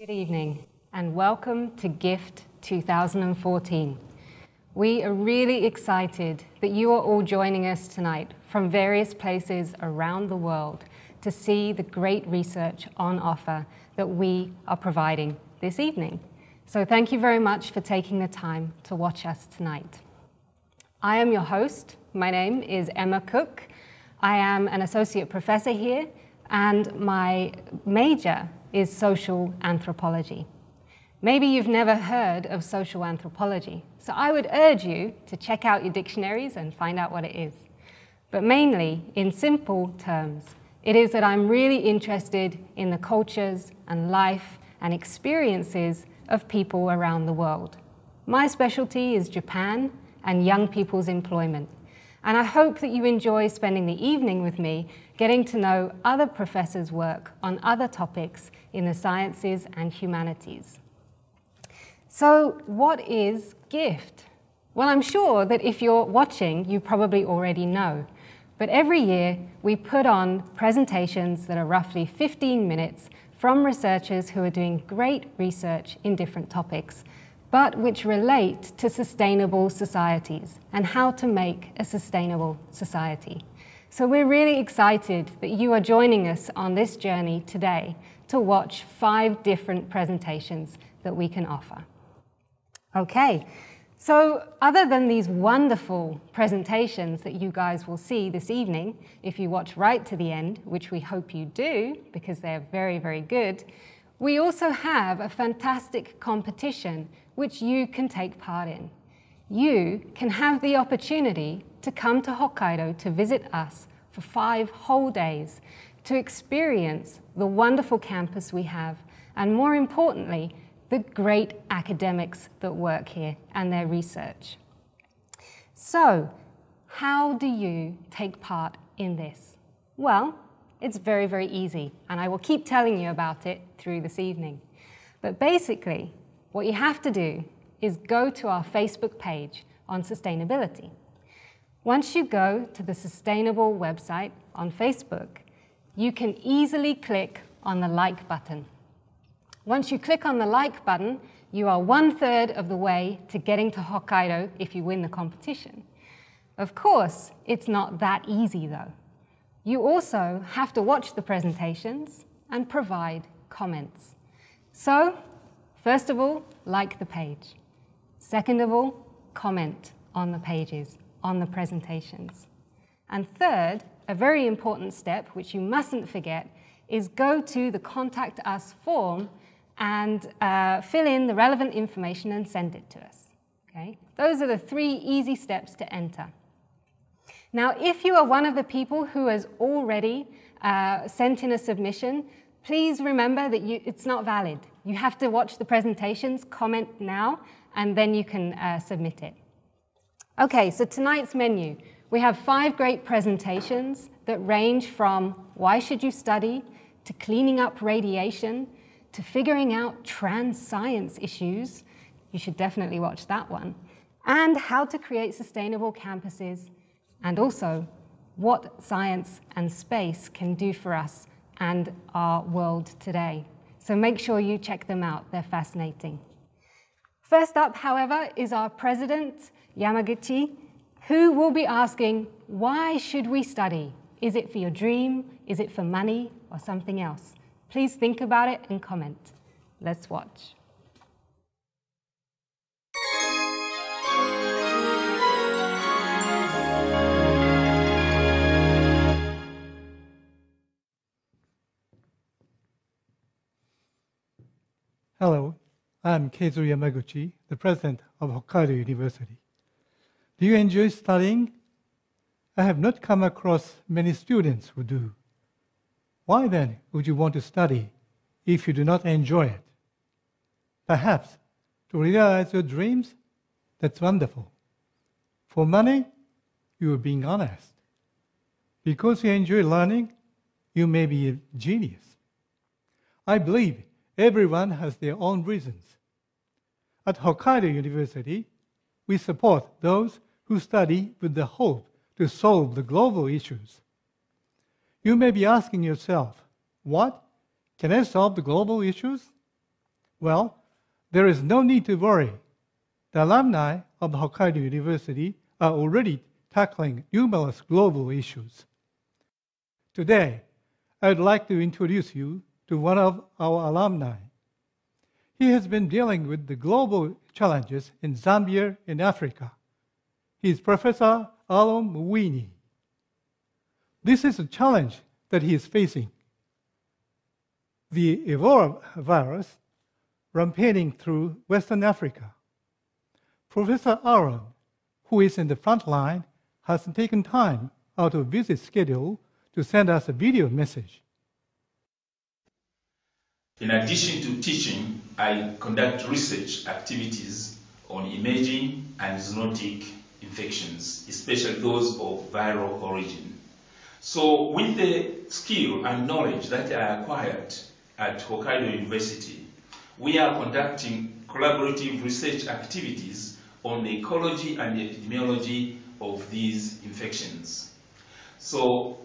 Good evening and welcome to GIFT 2014. We are really excited that you are all joining us tonight from various places around the world to see the great research on offer that we are providing this evening. So thank you very much for taking the time to watch us tonight. I am your host. My name is Emma Cook. I am an associate professor here and my major is social anthropology. Maybe you've never heard of social anthropology, so I would urge you to check out your dictionaries and find out what it is. But mainly, in simple terms, it is that I'm really interested in the cultures and life and experiences of people around the world. My specialty is Japan and young people's employment. And I hope that you enjoy spending the evening with me, getting to know other professors' work on other topics in the sciences and humanities. So what is GIFT? Well, I'm sure that if you're watching, you probably already know. But every year, we put on presentations that are roughly 15 minutes from researchers who are doing great research in different topics, but which relate to sustainable societies and how to make a sustainable society. So we're really excited that you are joining us on this journey today to watch 5 different presentations that we can offer. Okay, so other than these wonderful presentations that you guys will see this evening, if you watch right to the end, which we hope you do because they're very, very good, we also have a fantastic competition which you can take part in. You can have the opportunity to come to Hokkaido to visit us for 5 whole days to experience the wonderful campus we have and, more importantly, the great academics that work here and their research. So, how do you take part in this? Well, it's very, very easy, and I will keep telling you about it through this evening. But basically, what you have to do is go to our Facebook page on sustainability. Once you go to the Sustainable website on Facebook, you can easily click on the like button. Once you click on the like button, you are 1/3 of the way to getting to Hokkaido if you win the competition. Of course, it's not that easy though. You also have to watch the presentations and provide comments. So, first of all, like the page. Second of all, comment on the pages, on the presentations. And third, a very important step, which you mustn't forget, is go to the Contact Us form and fill in the relevant information and send it to us. Okay? Those are the 3 easy steps to enter. Now, if you are one of the people who has already sent in a submission, please remember that it's not valid. You have to watch the presentations, comment now, and then you can submit it. Okay, so tonight's menu. We have 5 great presentations that range from why should you study, to cleaning up radiation, to figuring out trans science issues. You should definitely watch that one. And how to create sustainable campuses, and also what science and space can do for us and our world today. So make sure you check them out, they're fascinating. First up, however, is our president, Yamaguchi, who will be asking, why should we study? Is it for your dream? Is it for money or something else? Please think about it and comment. Let's watch. Hello, I'm Keizo Yamaguchi, the president of Hokkaido University. Do you enjoy studying? I have not come across many students who do. Why then would you want to study if you do not enjoy it? Perhaps to realize your dreams? That's wonderful. For money, you are being honest. Because you enjoy learning, you may be a genius. I believe everyone has their own reasons. At Hokkaido University, we support those who study with the hope to solve the global issues. You may be asking yourself, what? Can I solve the global issues? Well, there is no need to worry. The alumni of Hokkaido University are already tackling numerous global issues. Today, I would like to introduce you to one of our alumni. He has been dealing with the global challenges in Zambia and Africa. He is Professor Aaron Mwini. This is a challenge that he is facing. The Ebola virus rampaging through Western Africa. Professor Aaron, who is in the front line, has taken time out of busy schedule to send us a video message. In addition to teaching, I conduct research activities on imaging and zoonotic infections, especially those of viral origin. So with the skill and knowledge that I acquired at Hokkaido University, we are conducting collaborative research activities on the ecology and epidemiology of these infections. So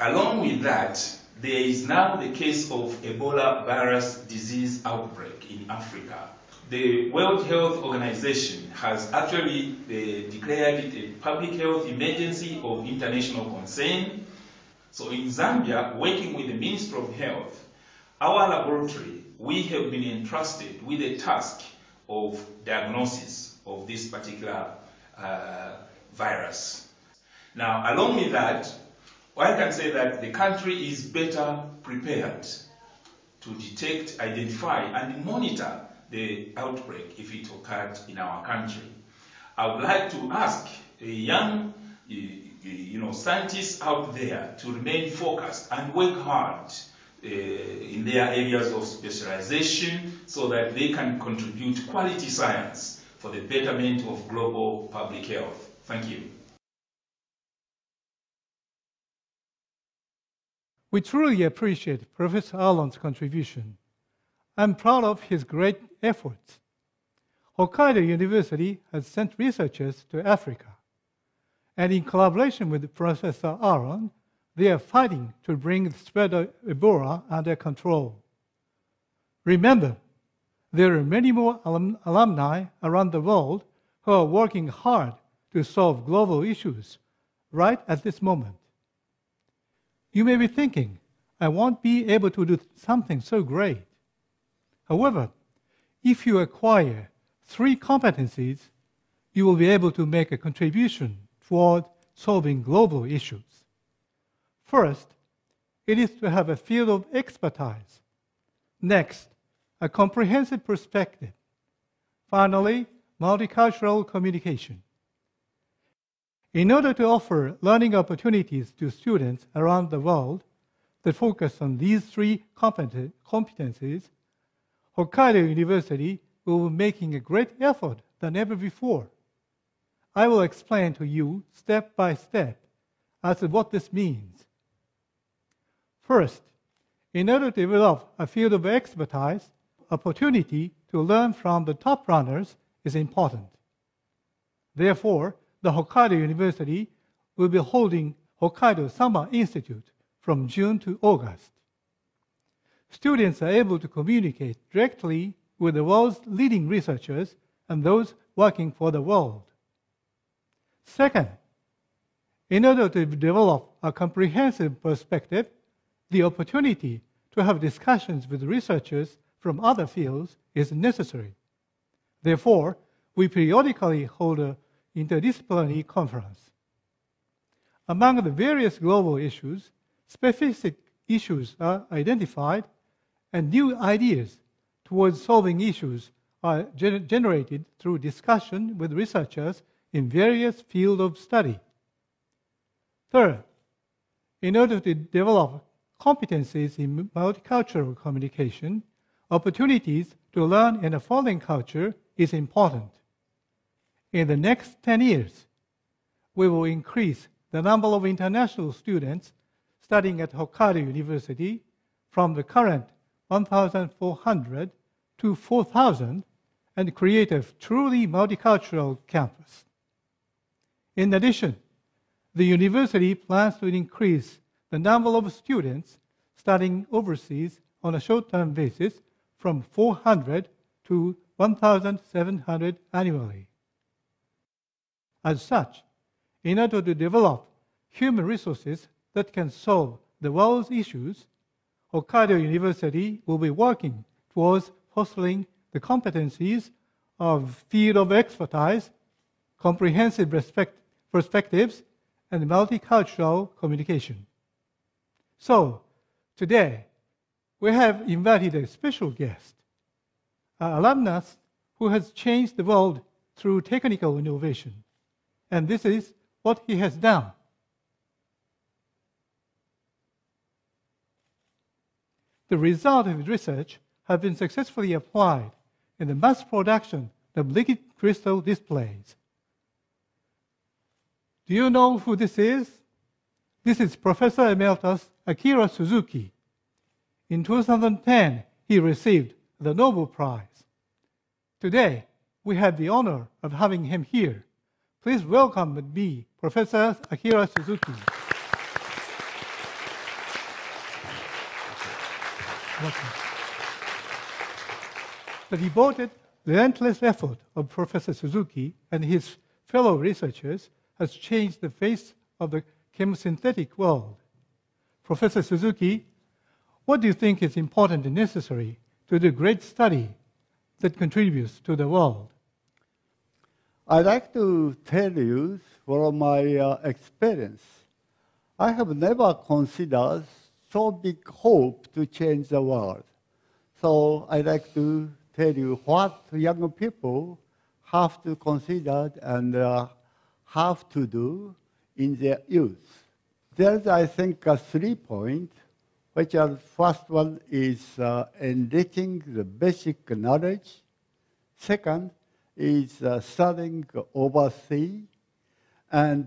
along with that, there is now the case of Ebola virus disease outbreak in Africa. The World Health Organization has actually declared it a public health emergency of international concern. So in Zambia, working with the Ministry of Health, our laboratory, we have been entrusted with the task of diagnosis of this particular virus. Now, along with that, I can say that the country is better prepared to detect, identify, and monitor the outbreak if it occurred in our country. I would like to ask a young scientists out there to remain focused and work hard in their areas of specialization so that they can contribute quality science for the betterment of global public health. Thank you. We truly appreciate Professor Alon's contribution. I'm proud of his great efforts. Hokkaido University has sent researchers to Africa, and in collaboration with Professor Aaron, they are fighting to bring the spread of Ebola under control. Remember, there are many more alumni around the world who are working hard to solve global issues right at this moment. You may be thinking, I won't be able to do something so great. However, if you acquire 3 competencies, you will be able to make a contribution toward solving global issues. First, it is to have a field of expertise. Next, a comprehensive perspective. Finally, multicultural communication. In order to offer learning opportunities to students around the world that focus on these 3 competencies, Hokkaido University will be making a great effort than ever before. I will explain to you step by step as to what this means. First, in order to develop a field of expertise, opportunity to learn from the top runners is important. Therefore, the Hokkaido University will be holding Hokkaido Summer Institute from June to August. Students are able to communicate directly with the world's leading researchers and those working for the world. Second, in order to develop a comprehensive perspective, the opportunity to have discussions with researchers from other fields is necessary. Therefore, we periodically hold an interdisciplinary conference. Among the various global issues, specific issues are identified and new ideas towards solving issues are generated through discussion with researchers in various fields of study. Third, in order to develop competencies in multicultural communication, opportunities to learn in a foreign culture is important. In the next 10 years, we will increase the number of international students studying at Hokkaido University from the current 1,400 to 4,000 and create a truly multicultural campus. In addition, the university plans to increase the number of students studying overseas on a short-term basis from 400 to 1,700 annually. As such, in order to develop human resources that can solve the world's issues, Hokkaido University will be working towards fostering the competencies of field of expertise, comprehensive perspectives, and multicultural communication. So, today, we have invited a special guest, an alumnus who has changed the world through technical innovation. And this is what he has done. The results of his research have been successfully applied in the mass production of liquid crystal displays. Do you know who this is? This is Professor Emeritus Akira Suzuki. In 2010, he received the Nobel Prize. Today, we have the honor of having him here. Please welcome with me Professor Akira Suzuki. Welcome. The devoted, relentless effort of Professor Suzuki and his fellow researchers has changed the face of the chemosynthetic world. Professor Suzuki, what do you think is important and necessary to the great study that contributes to the world? I'd like to tell you from my experience. I have never considered so big hope to change the world. So I'd like to tell you what young people have to consider and have to do in their youth. There's, I think, 3 points, which are first one is enriching the basic knowledge. Second is studying overseas and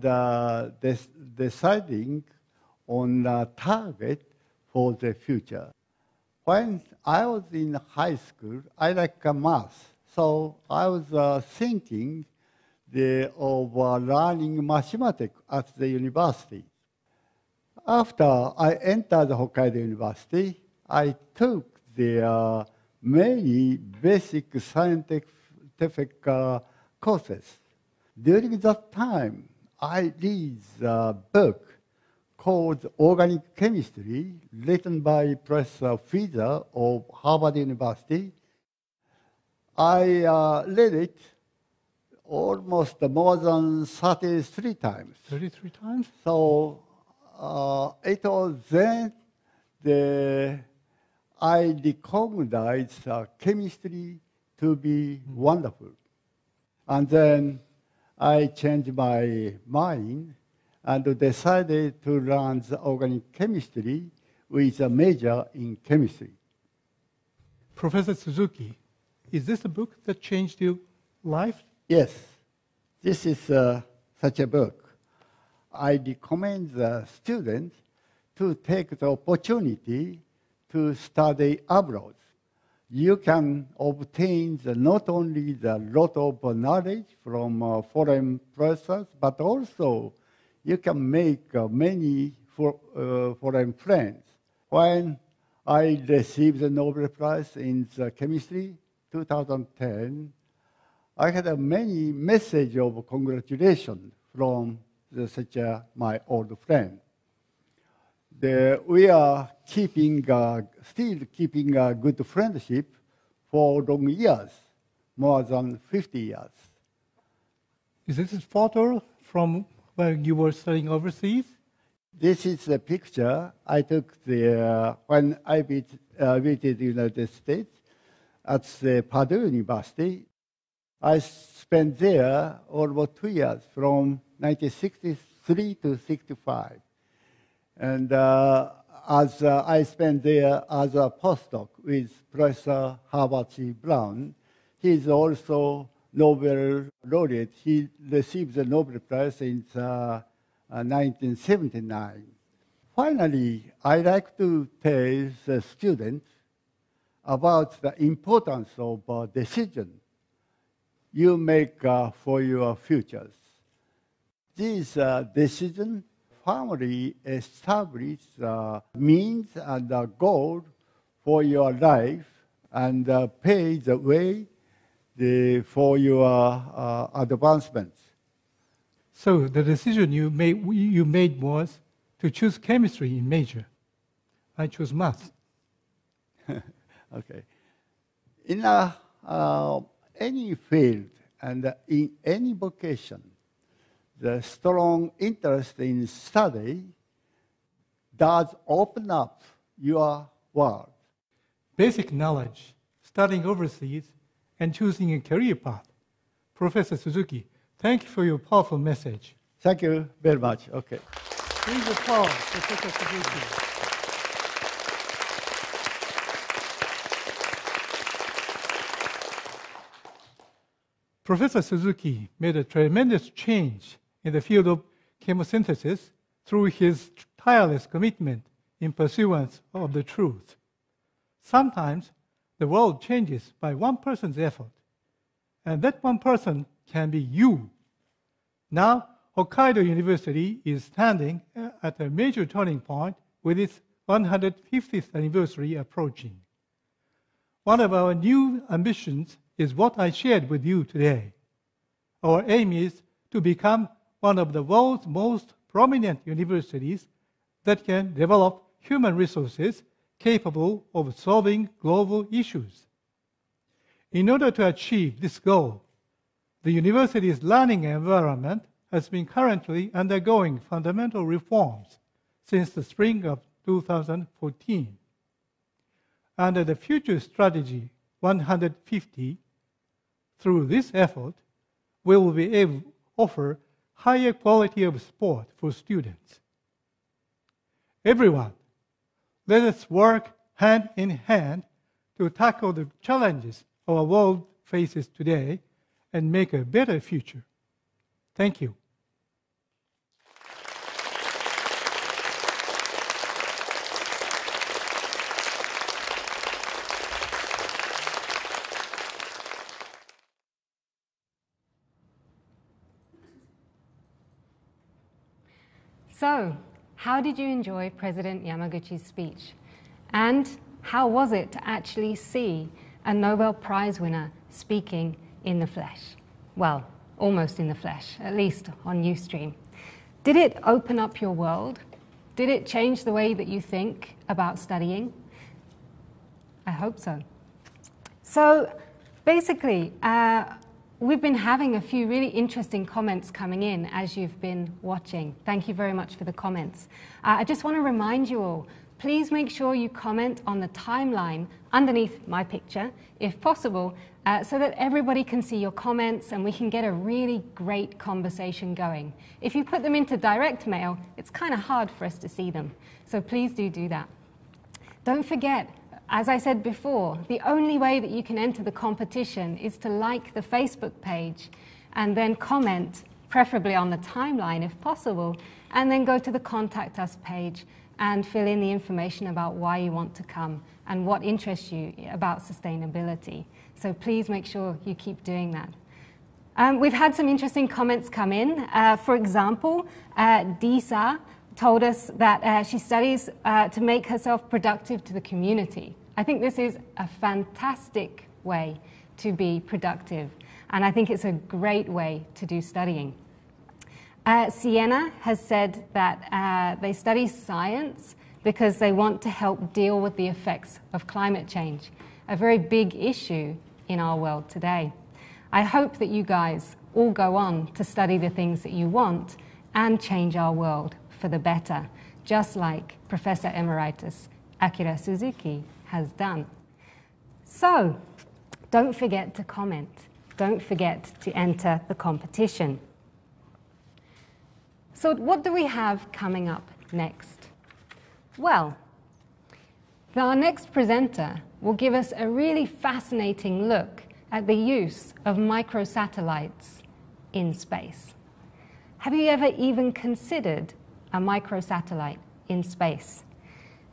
deciding on a target for the future. When I was in high school, I like math, so I was thinking of learning mathematics at the university. After I entered Hokkaido University, I took the many basic scientific courses. During that time, I read a book called Organic Chemistry, written by Professor Fizer of Harvard University. I read it almost more than 33 times. 33 times? So it was then I recognized chemistry to be wonderful. And then I changed my mind and decided to learn the organic chemistry with a major in chemistry. Professor Suzuki, is this a book that changed your life? Yes, this is such a book. I recommend the students to take the opportunity to study abroad. You can obtain not only the lot of knowledge from foreign professors, but also you can make many foreign friends. When I received the Nobel Prize in Chemistry 2010, I had many messages of congratulations from such my old friend. We are keeping, still keeping a good friendship for long years, more than 50 years. Is this a photo from when you were studying overseas? This is a picture I took when I visited the United States at the Purdue University. I spent there almost 2 years, from 1963 to 65. And I spent there as a postdoc with Professor Herbert C. Brown. He is also Nobel laureate. He received the Nobel Prize in 1979. Finally, I like to tell the students about the importance of decision you make for your futures. These decisions firmly establish means and a goal for your life and pay the way for your advancements. So the decision you made was to choose chemistry in major. I chose math. Okay. In any field and in any vocation, the strong interest in study does open up your world. Basic knowledge, studying overseas, and choosing a career path. Professor Suzuki, thank you for your powerful message. Thank you very much. Okay. Please applause Professor Suzuki. Professor Suzuki made a tremendous change in the field of chemosynthesis through his tireless commitment in pursuance of the truth. Sometimes the world changes by one person's effort, and that one person can be you. Now, Hokkaido University is standing at a major turning point with its 150th anniversary approaching. One of our new ambitions is what I shared with you today. Our aim is to become one of the world's most prominent universities that can develop human resources capable of solving global issues. In order to achieve this goal, the university's learning environment has been currently undergoing fundamental reforms since the spring of 2014. Under the Future Strategy 150, through this effort, we will be able to offer higher quality of support for students. Everyone, let us work hand in hand to tackle the challenges our world faces today and make a better future. Thank you. So, how did you enjoy President Yamaguchi's speech? And how was it to actually see a Nobel Prize winner speaking in the flesh? Well, almost in the flesh, at least on Ustream. Did it open up your world? Did it change the way that you think about studying? I hope so. So, basically, we've been having a few really interesting comments coming in as you've been watching. Thank you very much for the comments. I just want to remind you all, please make sure you comment on the timeline underneath my picture, if possible, so that everybody can see your comments and we can get a really great conversation going. If you put them into direct mail, it's kind of hard for us to see them. So please do that. Don't forget, as I said before, the only way that you can enter the competition is to like the Facebook page and then comment, preferably on the timeline if possible, and then go to the Contact Us page and fill in the information about why you want to come and what interests you about sustainability. So please make sure you keep doing that. We've had some interesting comments come in. For example, Disa told us that she studies to make herself productive to the community. I think this is a fantastic way to be productive, and I think it's a great way to do studying. Sienna has said that they study science because they want to help deal with the effects of climate change, a very big issue in our world today. I hope that you guys all go on to study the things that you want and change our world for the better, just like Professor Emeritus Akira Suzuki has done. So, don't forget to comment. Don't forget to enter the competition. So what do we have coming up next? Well, our next presenter will give us a really fascinating look at the use of microsatellites in space. Have you ever even considered a microsatellite in space?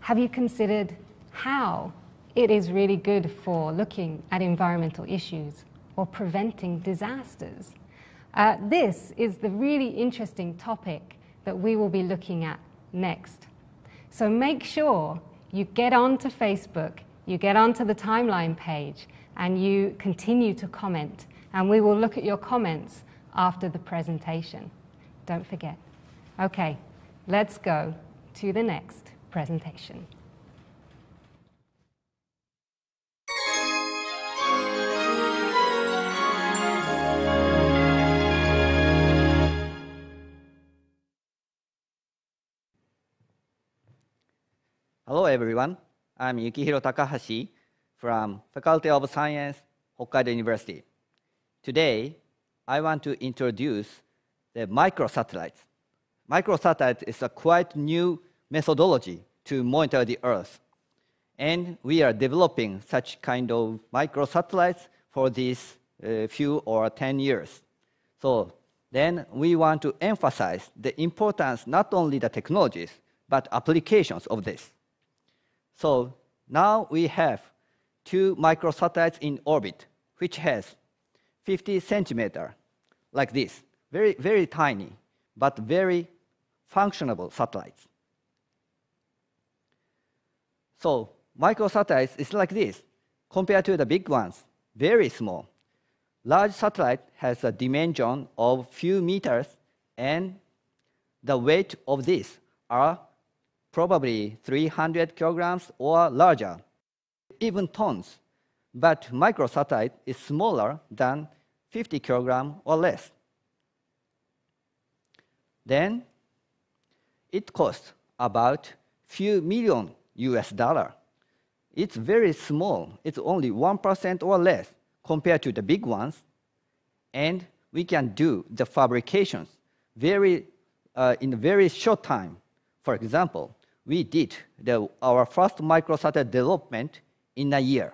Have you considered how it is really good for looking at environmental issues or preventing disasters? This is the really interesting topic that we will be looking at next. So make sure you get onto Facebook You get onto the timeline page and you continue to comment, and we will look at your comments after the presentation. Don't forget. Okay, let's go to the next presentation. Hello everyone, I'm Yukihiro Takahashi from Faculty of Science, Hokkaido University. Today, I want to introduce the microsatellites. Microsatellite is a quite new methodology to monitor the Earth. And we are developing such kind of microsatellites for these few or 10 years. So then we want to emphasize the importance not only the technologies, but applications of this. So now we have two microsatellites in orbit, which has 50 centimeters, like this. Very, very tiny, but very functional satellites. So microsatellites is like this. Compared to the big ones, very small. Large satellite has a dimension of few meters, and the weight of these are probably 300 kilograms or larger, even tons. But microsatellite is smaller than 50 kilograms or less. Then it costs about few million US dollars. It's very small. It's only 1% or less compared to the big ones. And we can do the fabrications in very short time. For example, we did our first microsatellite development in a year.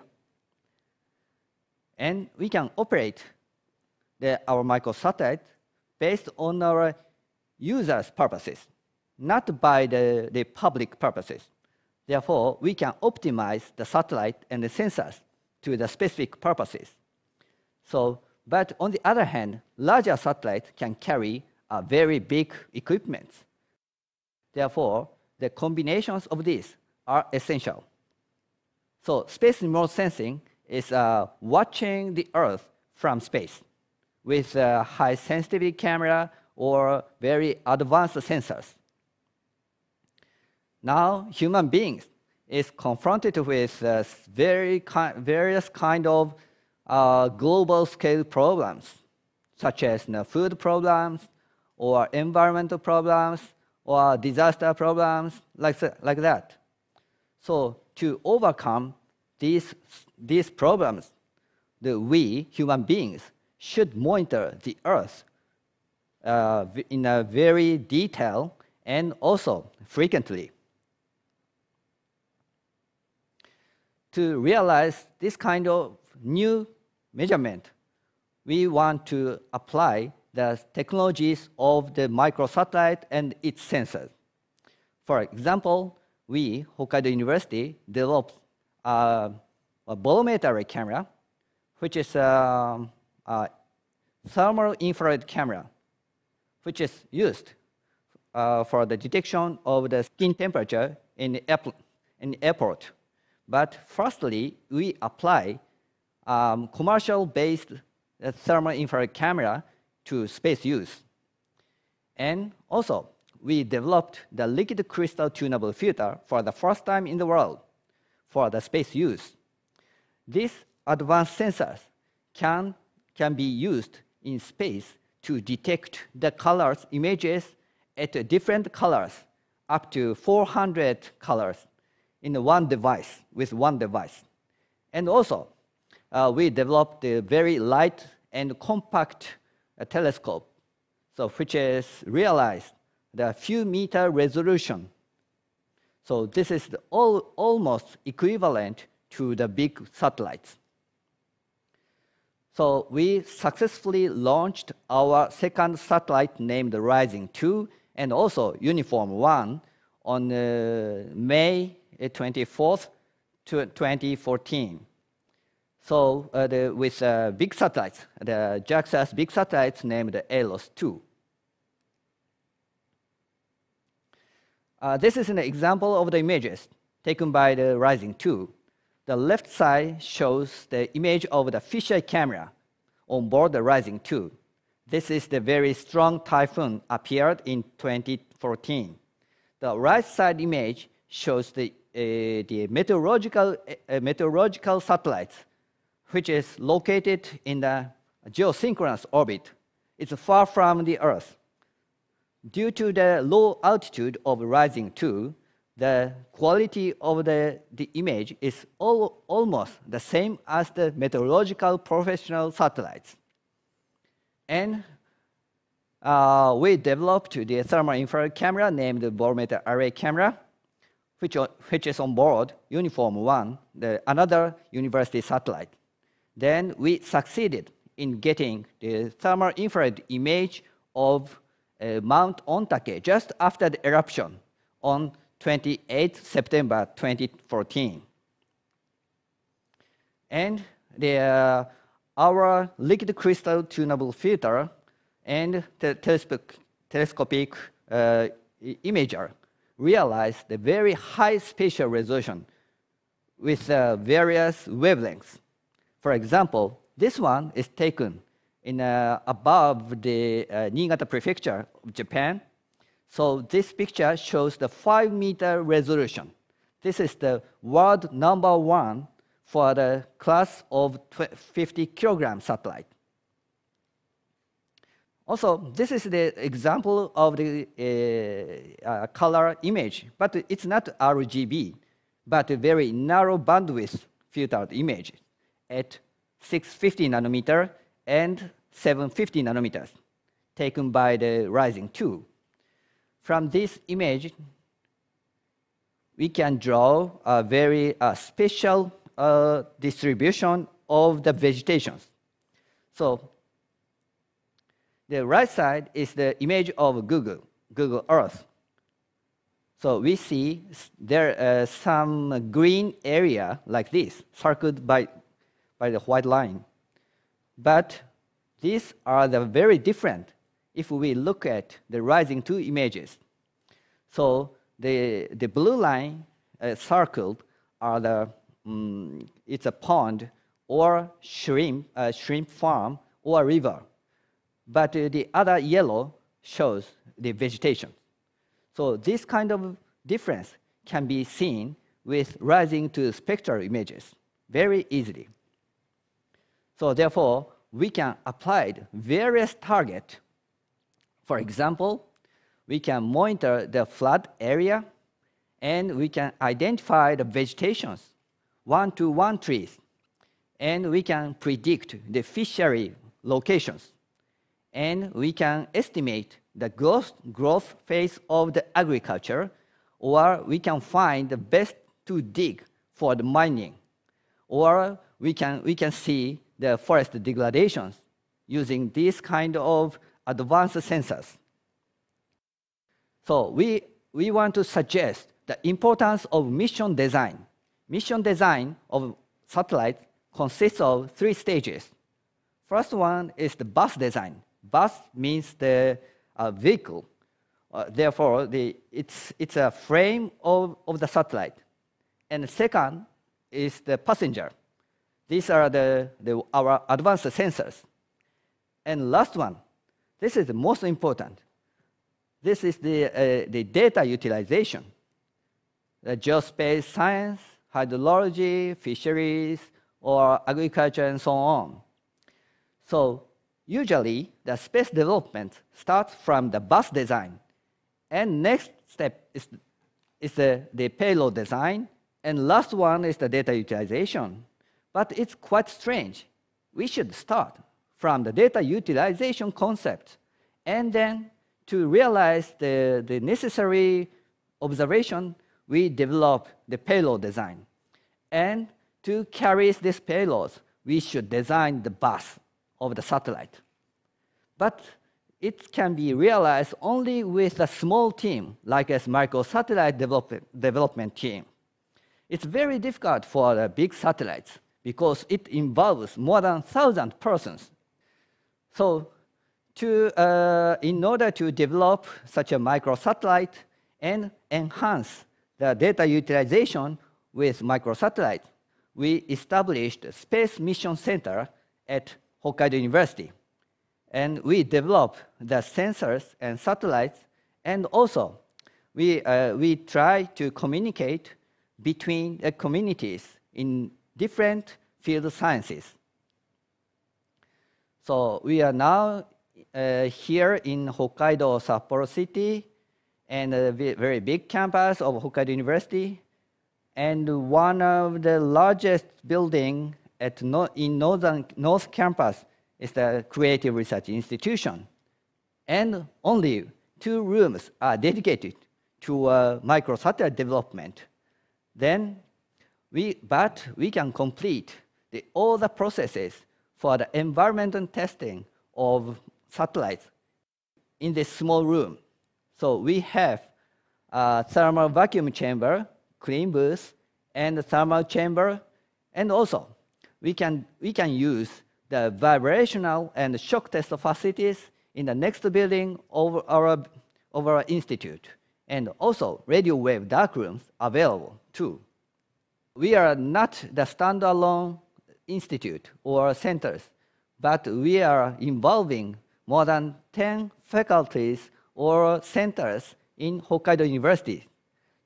And we can operate our microsatellite based on our users' purposes, not by the public purposes. Therefore, we can optimize the satellite and the sensors to the specific purposes. So, but on the other hand, larger satellites can carry a very big equipment. Therefore, the combinations of these are essential. So space remote sensing is watching the Earth from space with a high sensitivity camera or very advanced sensors. Now human beings is confronted with various kind of global scale problems, such as food problems or environmental problems, or disaster problems, like that. So to overcome these problems, we, human beings, should monitor the Earth in a very detail and also frequently. To realize this kind of new measurement, we want to apply the technologies of the microsatellite and its sensors. For example, we, Hokkaido University, developed a bolometry camera, which is a thermal infrared camera, which is used for the detection of the skin temperature in the airport. But firstly, we apply commercial-based thermal infrared camera to space use. And also, we developed the liquid crystal tunable filter for the first time in the world for the space use. These advanced sensors can be used in space to detect the colors, images at different colors, up to 400 colors in one device, with one device. And also, we developed a very light and compact a telescope, so which is realized the few meter resolution. So this is almost equivalent to the big satellites. So we successfully launched our second satellite named Rising-2 and also Uniform 1 on May 24th, 2014. So with big satellites, the JAXA's big satellites named ALOS-2. This is an example of the images taken by the Rising-2. The left side shows the image of the fisheye camera on board the Rising-2. This is the very strong typhoon appeared in 2014. The right side image shows the meteorological satellite, which is located in the geosynchronous orbit. It's far from the Earth. Due to the low altitude of Rising-2, the quality of the image is almost the same as the meteorological professional satellites. And we developed the thermal infrared camera named Bolometer Array Camera, which is on board Uniform 1, another university satellite. Then we succeeded in getting the thermal infrared image of Mount Ontake just after the eruption on 28 September 2014. And our liquid crystal tunable filter and telescopic imager realized the very high spatial resolution with various wavelengths. For example, this one is taken in above the Niigata Prefecture of Japan. So this picture shows the 5-meter resolution. This is the world number one for the class of 50-kilogram satellite. Also, this is the example of the color image, but it's not RGB, but a very narrow bandwidth filtered image at 650 nanometer and 750 nanometers, taken by the Rising-2. From this image, we can draw a very special distribution of the vegetations. So the right side is the image of Google Earth. So we see there are some green area like this, circled by the white line. But these are the very different if we look at the Rising-2 images. So the blue line circled are it's a pond or shrimp farm or river. But the other yellow shows the vegetation. So this kind of difference can be seen with Rising-2 spectral images very easily. So therefore, we can apply various targets. For example, we can monitor the flood area, and we can identify the vegetations, one-to-one trees, and we can predict the fishery locations, and we can estimate the growth phase of the agriculture, or we can find the best to dig for the mining, or we can see the forest degradations using this kind of advanced sensors. So we want to suggest the importance of mission design. Mission design of satellites consists of 3 stages. First one is the bus design. Bus means the vehicle. Therefore, it's a frame of the satellite. And the second is the passenger. These are our advanced sensors. And last one, this is the most important. This is the data utilization. The geospace science, hydrology, fisheries, or agriculture, and so on. So usually, the space development starts from the bus design. And next step is the payload design. And last one is the data utilization. But it's quite strange. We should start from the data utilization concept, and then to realize the necessary observation, we develop the payload design. And to carry these payloads, we should design the bus of the satellite. But it can be realized only with a small team, like a microsatellite development team. It's very difficult for the big satellites, because it involves more than 1,000 persons. So in order to develop such a microsatellite and enhance the data utilization with microsatellite, we established a Space Mission Center at Hokkaido University. And we developed the sensors and satellites, and also we try to communicate between the communities in different field sciences. So we are now here in Hokkaido, Sapporo City, and a very big campus of Hokkaido University, and one of the largest buildings in North Campus is the Creative Research Institution. And only 2 rooms are dedicated to microsatellite development. Then, we can complete all the processes for the environmental testing of satellites in this small room. So we have a thermal vacuum chamber, clean booth, and a thermal chamber, and also we can use the vibrational and shock test facilities in the next building of our institute, and also radio wave dark rooms available too. We are not the standalone institute or centers, but we are involving more than 10 faculties or centers in Hokkaido University.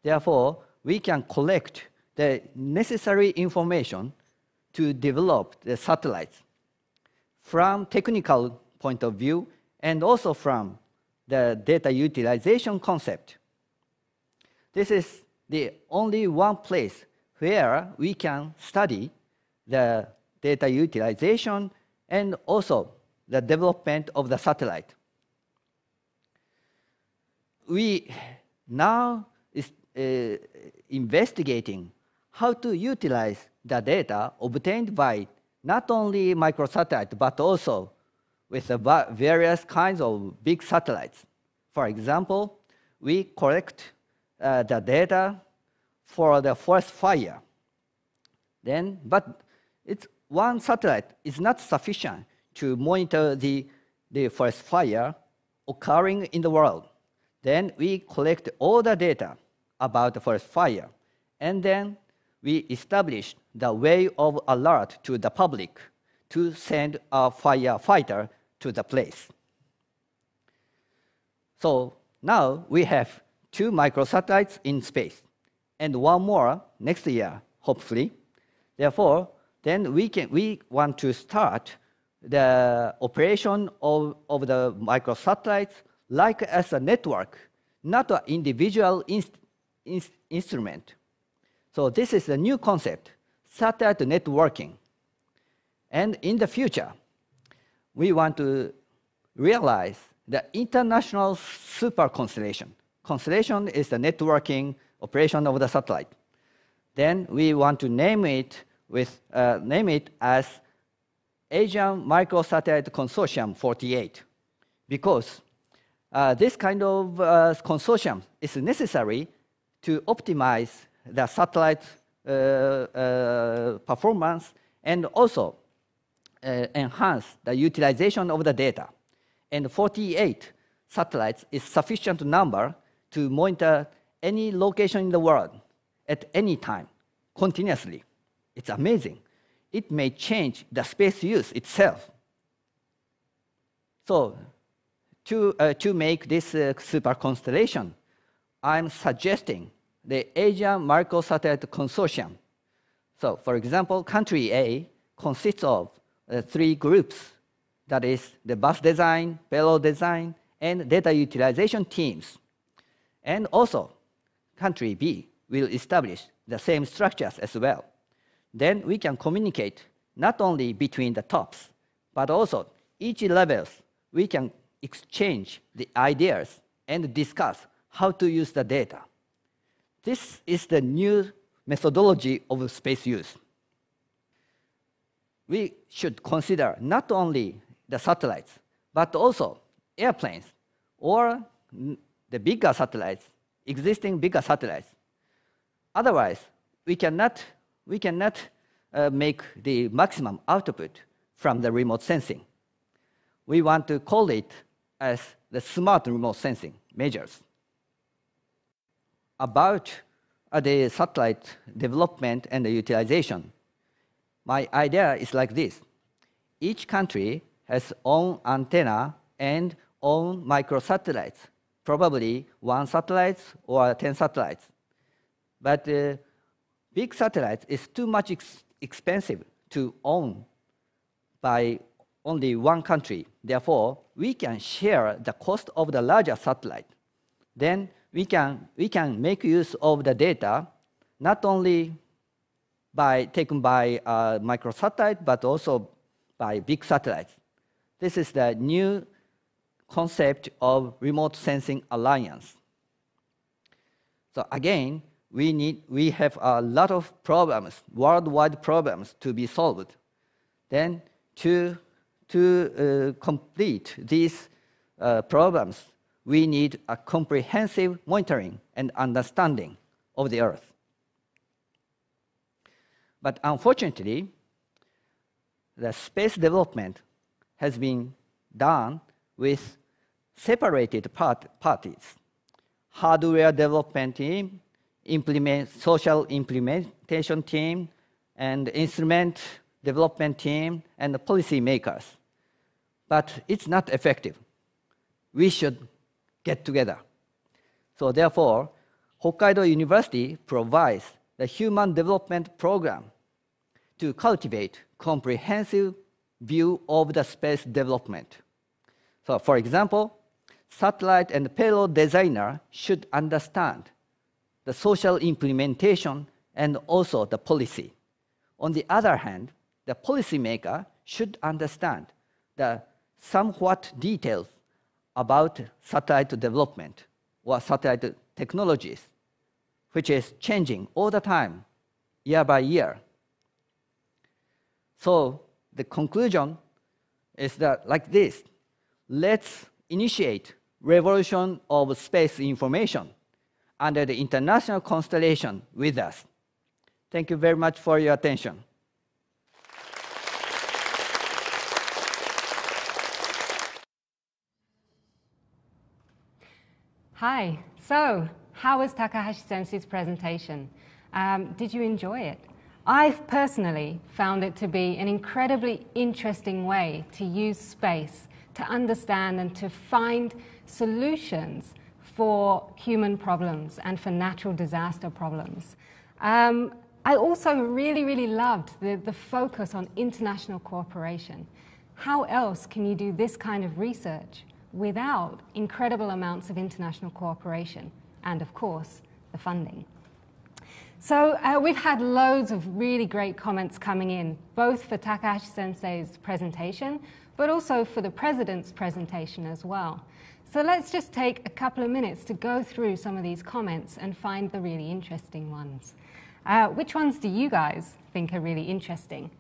Therefore, we can collect the necessary information to develop the satellites from technical point of view and also from the data utilization concept. This is the only one place where we can study the data utilization and also the development of the satellite. We now is investigating how to utilize the data obtained by not only microsatellite, but also with the various kinds of big satellites. For example, we collect the data for the forest fire. Then, but it's one satellite is not sufficient to monitor the forest fire occurring in the world. Then we collect all the data about the forest fire, and then we establish the way of alert to the public to send a firefighter to the place. So now we have 2 microsatellites in space, and one more next year, hopefully. Therefore, then we want to start the operation of the microsatellites like as a network, not an individual instrument. So this is a new concept, satellite networking. And in the future, we want to realize the international super constellation. Constellation is the networking operation of the satellite. Then we want to name it as Asian Microsatellite Consortium 48, because this kind of consortium is necessary to optimize the satellite performance and also enhance the utilization of the data. And 48 satellites is sufficient number to monitor any location in the world at any time, continuously. It's amazing. It may change the space use itself. So to make this super constellation, I'm suggesting the Asian Microsatellite Consortium. So for example, country A consists of 3 groups, that is the bus design, payload design, and data utilization teams. And also, country B will establish the same structures as well. Then we can communicate not only between the tops, but also each levels, we can exchange the ideas and discuss how to use the data. This is the new methodology of space use. We should consider not only the satellites, but also airplanes or the bigger satellites, existing bigger satellites. Otherwise, we cannot make the maximum output from the remote sensing. We want to call it as the smart remote sensing measures. About the satellite development and the utilization, My idea is like this. Each country has own antenna and own microsatellites, probably 1 satellite or 10 satellites. But big satellites is too much expensive to own by only one country. Therefore, we can share the cost of the larger satellite. Then we can make use of the data, not only by taken by microsatellite, but also by big satellites. This is the new concept of remote sensing alliance. So again, we have a lot of problems, worldwide problems to be solved. Then to complete these problems, we need a comprehensive monitoring and understanding of the Earth. But unfortunately, the space development has been done with separated parties. Hardware development team, social implementation team, and instrument development team, and the policy makers. But it's not effective. We should get together. So therefore, Hokkaido University provides the Human Development Program to cultivate comprehensive view of the space development. So for example, satellite and payload designer should understand the social implementation and also the policy. On the other hand, the policymaker should understand the somewhat details about satellite development or satellite technologies, which is changing all the time, year by year. So the conclusion is that like this: let's initiate revolution of space information under the international constellation with us. Thank you very much for your attention. Hi, so how was Takahashi-sensei's presentation? Did you enjoy it? I've personally found it to be an incredibly interesting way to use space to understand and to find solutions for human problems and for natural disaster problems. I also really loved the focus on international cooperation. How else can you do this kind of research without incredible amounts of international cooperation and, of course, the funding? So we've had loads of really great comments coming in, both for Takahashi-sensei's presentation, but also for the president's presentation as well. So let's just take a couple of minutes to go through some of these comments and find the really interesting ones. Which ones do you guys think are really interesting?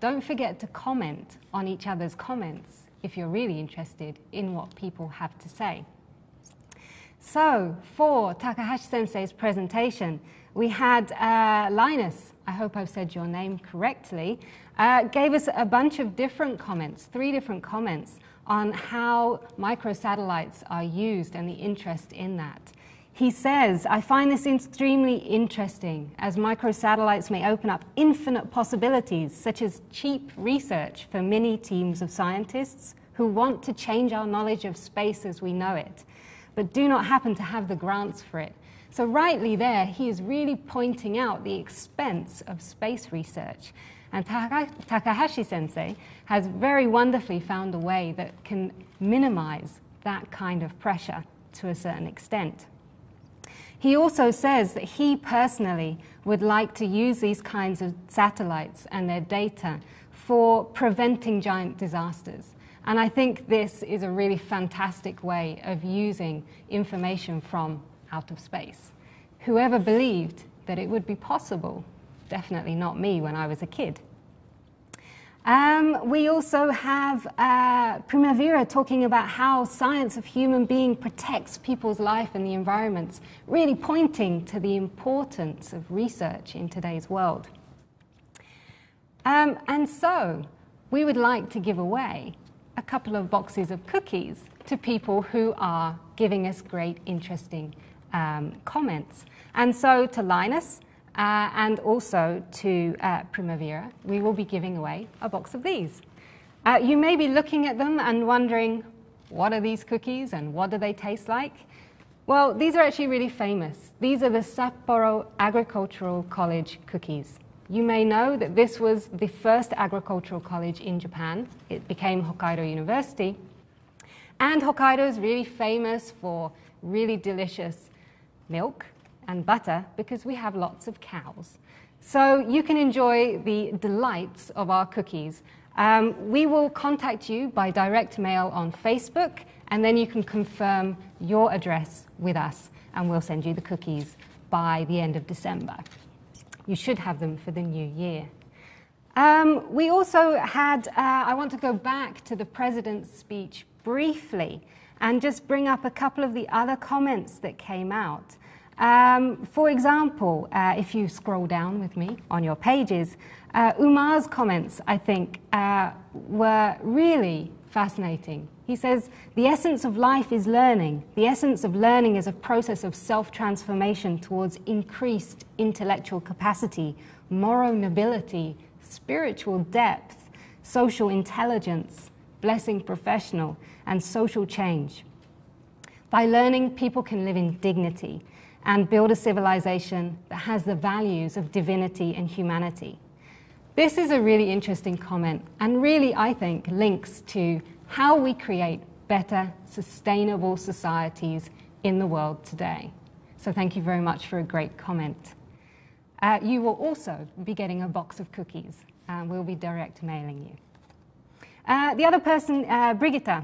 Don't forget to comment on each other's comments if you're really interested in what people have to say. So for Takahashi-sensei's presentation, we had Linus, I hope I've said your name correctly, gave us a bunch of different comments, 3 different comments, on how microsatellites are used and the interest in that. He says, I find this extremely interesting, as microsatellites may open up infinite possibilities, such as cheap research for mini teams of scientists who want to change our knowledge of space as we know it, but do not happen to have the grants for it. So rightly there, he is really pointing out the expense of space research. And Takahashi-sensei has very wonderfully found a way that can minimize that kind of pressure to a certain extent. He also says that he personally would like to use these kinds of satellites and their data for preventing giant disasters. And I think this is a really fantastic way of using information from out of space. Whoever believed that it would be possible? Definitely not me when I was a kid. We also have Primavera talking about how science of human being protects people's life and the environments, really pointing to the importance of research in today's world. And so we would like to give away a couple of boxes of cookies to people who are giving us great, interesting comments. And so to Linus, and also to Primavera, we will be giving away a box of these. You may be looking at them and wondering, what are these cookies and what do they taste like? Well, these are actually really famous. These are the Sapporo Agricultural College cookies. You may know that this was the first agricultural college in Japan. It became Hokkaido University. And Hokkaido is really famous for really delicious milk and butter because we have lots of cows. So you can enjoy the delights of our cookies. We will contact you by direct mail on Facebook, and then you can confirm your address with us, and we'll send you the cookies by the end of December. You should have them for the new year. We also had, I want to go back to the president's speech briefly and just bring up a couple of the other comments that came out. For example, if you scroll down with me on your pages, Umar's comments, I think, were really fascinating. He says, the essence of life is learning. The essence of learning is a process of self-transformation towards increased intellectual capacity, moral nobility, spiritual depth, social intelligence, blessing professional, and social change. By learning, people can live in dignity and build a civilization that has the values of divinity and humanity. This is a really interesting comment and really, I think, links to how we create better, sustainable societies in the world today. So thank you very much for a great comment. You will also be getting a box of cookies, and we'll be direct mailing you. The other person, Brigitta,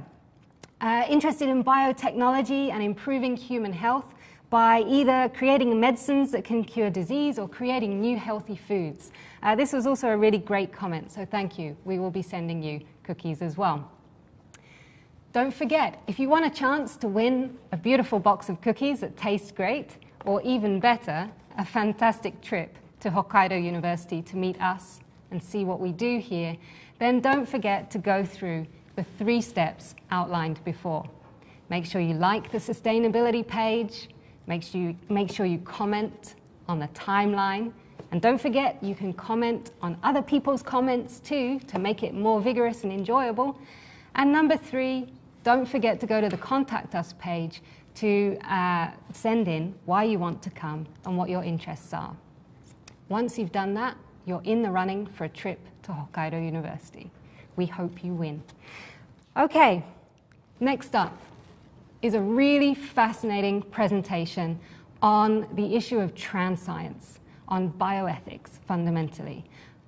interested in biotechnology and improving human health by either creating medicines that can cure disease or creating new healthy foods. This was also a really great comment, so thank you. We will be sending you cookies as well. Don't forget, if you want a chance to win a beautiful box of cookies that taste great, or even better, a fantastic trip to Hokkaido University to meet us and see what we do here, then don't forget to go through the 3 steps outlined before. Make sure you like the sustainability page, make sure you comment on the timeline, and don't forget you can comment on other people's comments too to make it more vigorous and enjoyable. And number 3, don't forget to go to the Contact Us page to send in why you want to come and what your interests are. Once you've done that, you're in the running for a trip to Hokkaido University. We hope you win. Okay, next up is a really fascinating presentation on the issue of trans science, on bioethics, fundamentally.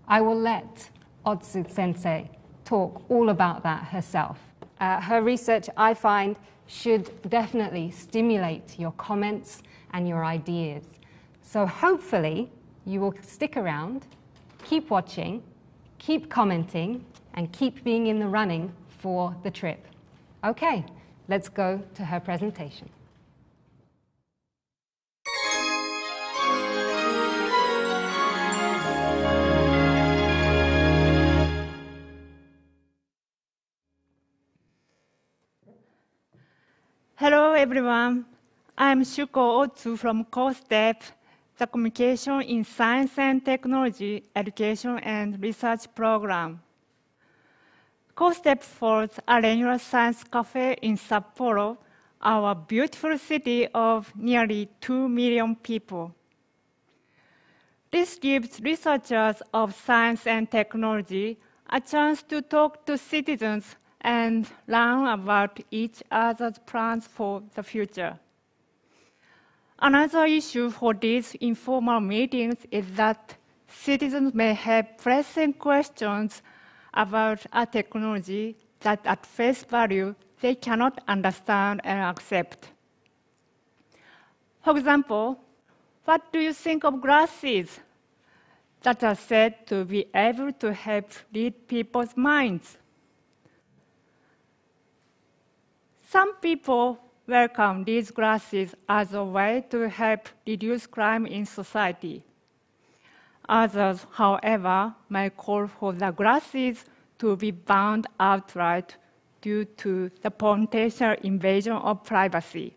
I will let Ohtsu Sensei talk all about that herself. Her research, I find, should definitely stimulate your comments and your ideas. So hopefully you will stick around, keep watching, keep commenting, and keep being in the running for the trip. Okay, let's go to her presentation. Hello, everyone. I'm Shuko Ohtsu from CoSTEP, the Communication in Science and Technology Education and Research Program. CoSTEP holds a regular science cafe in Sapporo, our beautiful city of nearly 2 million people. This gives researchers of science and technology a chance to talk to citizens and learn about each other's plans for the future. Another issue for these informal meetings is that citizens may have pressing questions about a technology that at face value they cannot understand and accept. For example, what do you think of glasses that are said to be able to help read people's minds? Some people welcome these glasses as a way to help reduce crime in society. Others, however, may call for the glasses to be banned outright due to the potential invasion of privacy.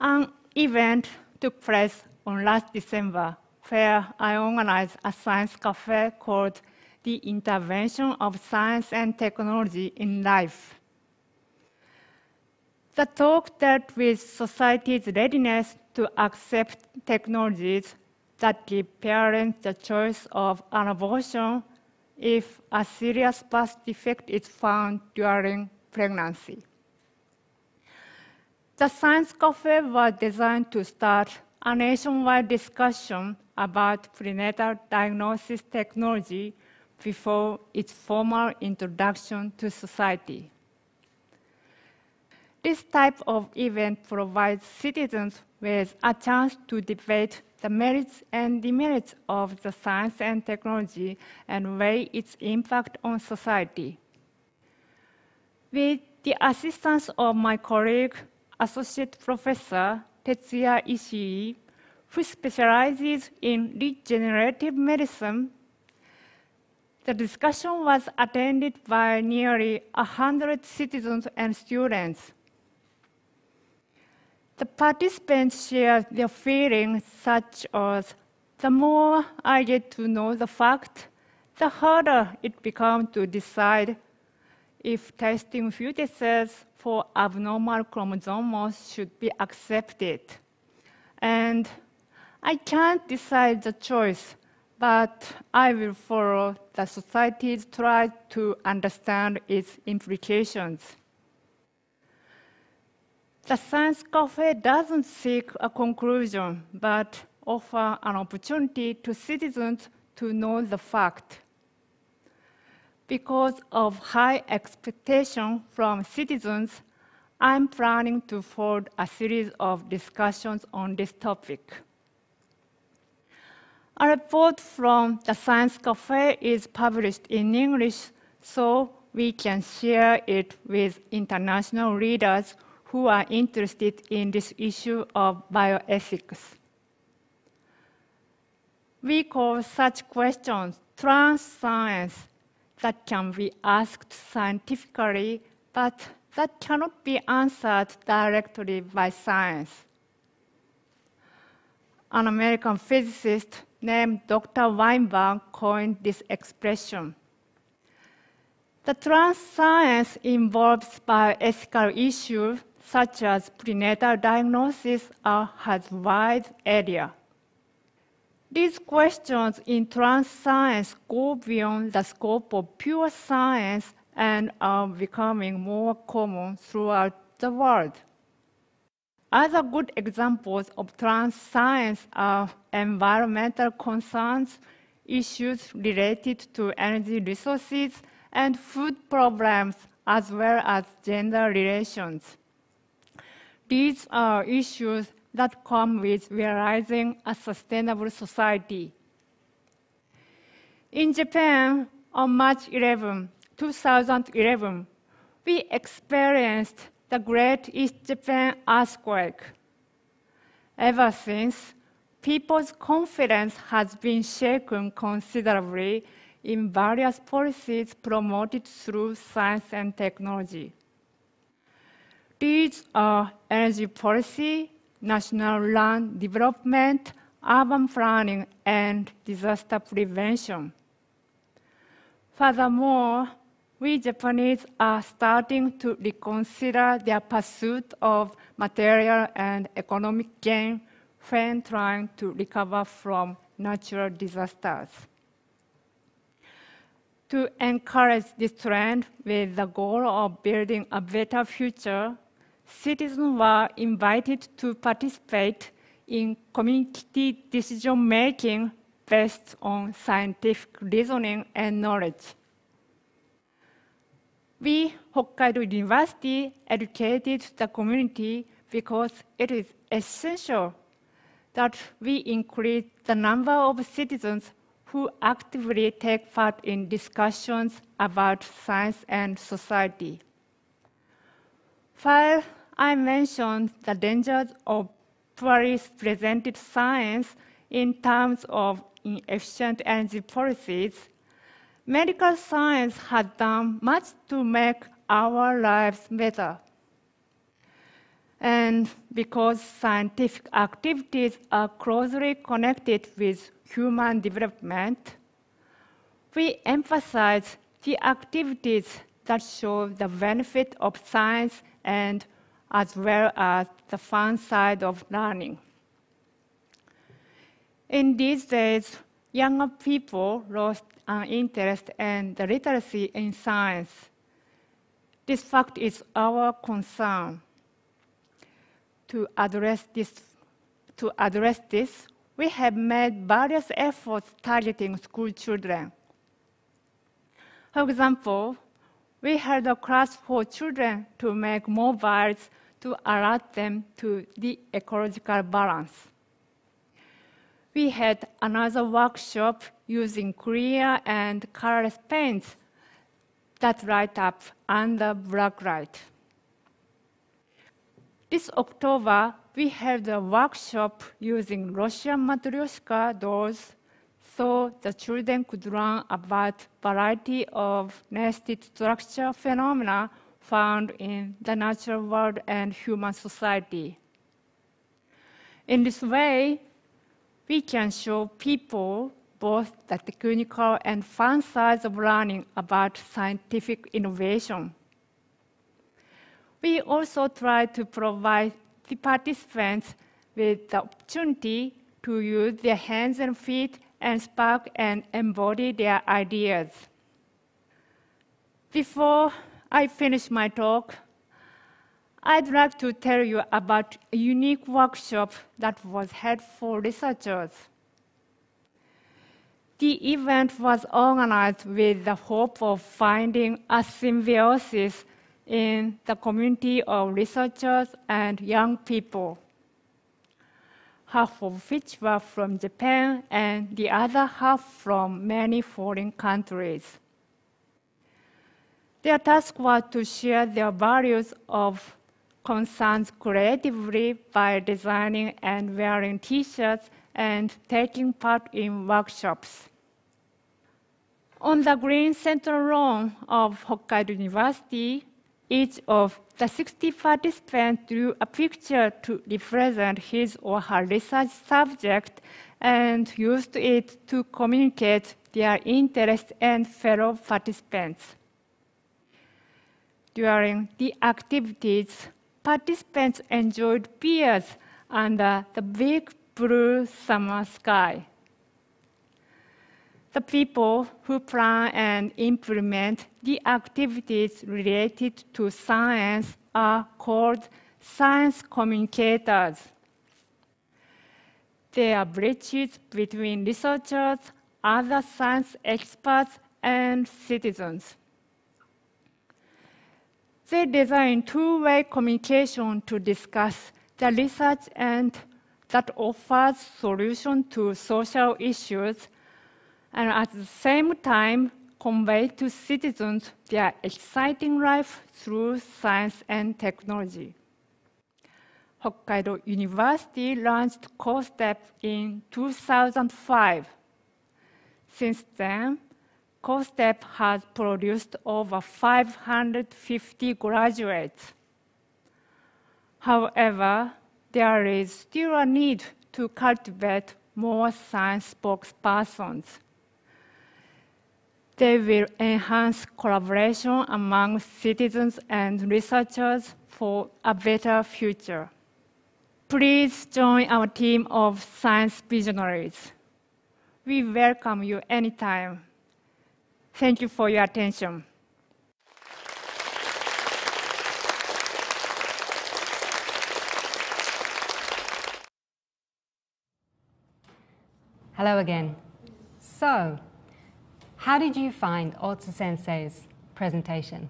An event took place on last December where I organized a science cafe called The Intervention of Science and Technology in Life. The talk dealt with society's readiness to accept technologies that give parents the choice of an abortion if a serious birth defect is found during pregnancy. The Science Cafe was designed to start a nationwide discussion about prenatal diagnosis technology before its formal introduction to society. This type of event provides citizens with a chance to debate the merits and demerits of the science and technology and weigh its impact on society. With the assistance of my colleague, Associate Professor Tetsuya Ishii, who specializes in regenerative medicine, the discussion was attended by nearly 100 citizens and students. The participants shared their feelings such as, the more I get to know the fact, the harder it becomes to decide if testing fetuses for abnormal chromosomes should be accepted. And I can't decide the choice, but I will follow the society's try to understand its implications. The Science Cafe doesn't seek a conclusion, but offers an opportunity to citizens to know the fact. Because of high expectation from citizens, I'm planning to hold a series of discussions on this topic. A report from the Science Cafe is published in English, so we can share it with international readers who are interested in this issue of bioethics. We call such questions transscience that can be asked scientifically, but that cannot be answered directly by science. An American physicist named Dr. Weinberg coined this expression. The transscience involves bioethical issues such as prenatal diagnosis or has wide area. These questions in transscience go beyond the scope of pure science and are becoming more common throughout the world. Other good examples of transscience are environmental concerns, issues related to energy resources, and food problems, as well as gender relations. These are issues that come with realizing a sustainable society. In Japan, on March 11, 2011, we experienced the Great East Japan earthquake. Ever since, people's confidence has been shaken considerably in various policies promoted through science and technology. These are energy policy, national land development, urban planning, and disaster prevention. Furthermore, we Japanese are starting to reconsider their pursuit of material and economic gain when trying to recover from natural disasters. To encourage this trend with the goal of building a better future, citizens were invited to participate in community decision-making based on scientific reasoning and knowledge. We, Hokkaido University, educated the community because it is essential that we increase the number of citizens who actively take part in discussions about science and society. While I mentioned the dangers of poorly presented science in terms of inefficient energy policies, medical science has done much to make our lives better. And because scientific activities are closely connected with human development, we emphasize the activities that show the benefit of science and as well as the fun side of learning. In these days, younger people lost an interest and the literacy in science. This fact is our concern. To address this, we have made various efforts targeting school children. For example, we held a class for children to make mobiles to alert them to the ecological balance. We had another workshop using clear and colorless paints that light up under black light. This October, we held a workshop using Russian Matryoshka dolls so the children could learn about variety of nested structure phenomena found in the natural world and human society. In this way, we can show people both the technical and fun sides of learning about scientific innovation. We also try to provide the participants with the opportunity to use their hands and feet and spark and embody their ideas. Before I finish my talk, I'd like to tell you about a unique workshop that was held for researchers. The event was organized with the hope of finding a symbiosis in the community of researchers and young people, half of which were from Japan and the other half from many foreign countries. Their task was to share their values of concerns creatively by designing and wearing T-shirts and taking part in workshops. On the green central lawn of Hokkaido University, each of the 60 participants drew a picture to represent his or her research subject and used it to communicate their interests and fellow participants. During the activities, participants enjoyed beers under the big blue summer sky. The people who plan and implement the activities related to science are called science communicators. They are bridges between researchers, other science experts, and citizens. They design two-way communication to discuss the research and that offers solutions to social issues, and at the same time convey to citizens their exciting life through science and technology. Hokkaido University launched CoSTEP in 2005. Since then, CoSTEP has produced over 550 graduates. However, there is still a need to cultivate more science spokespersons. They will enhance collaboration among citizens and researchers for a better future. Please join our team of science visionaries. We welcome you anytime. Thank you for your attention. Hello again. So, how did you find Ohtsu-sensei's presentation?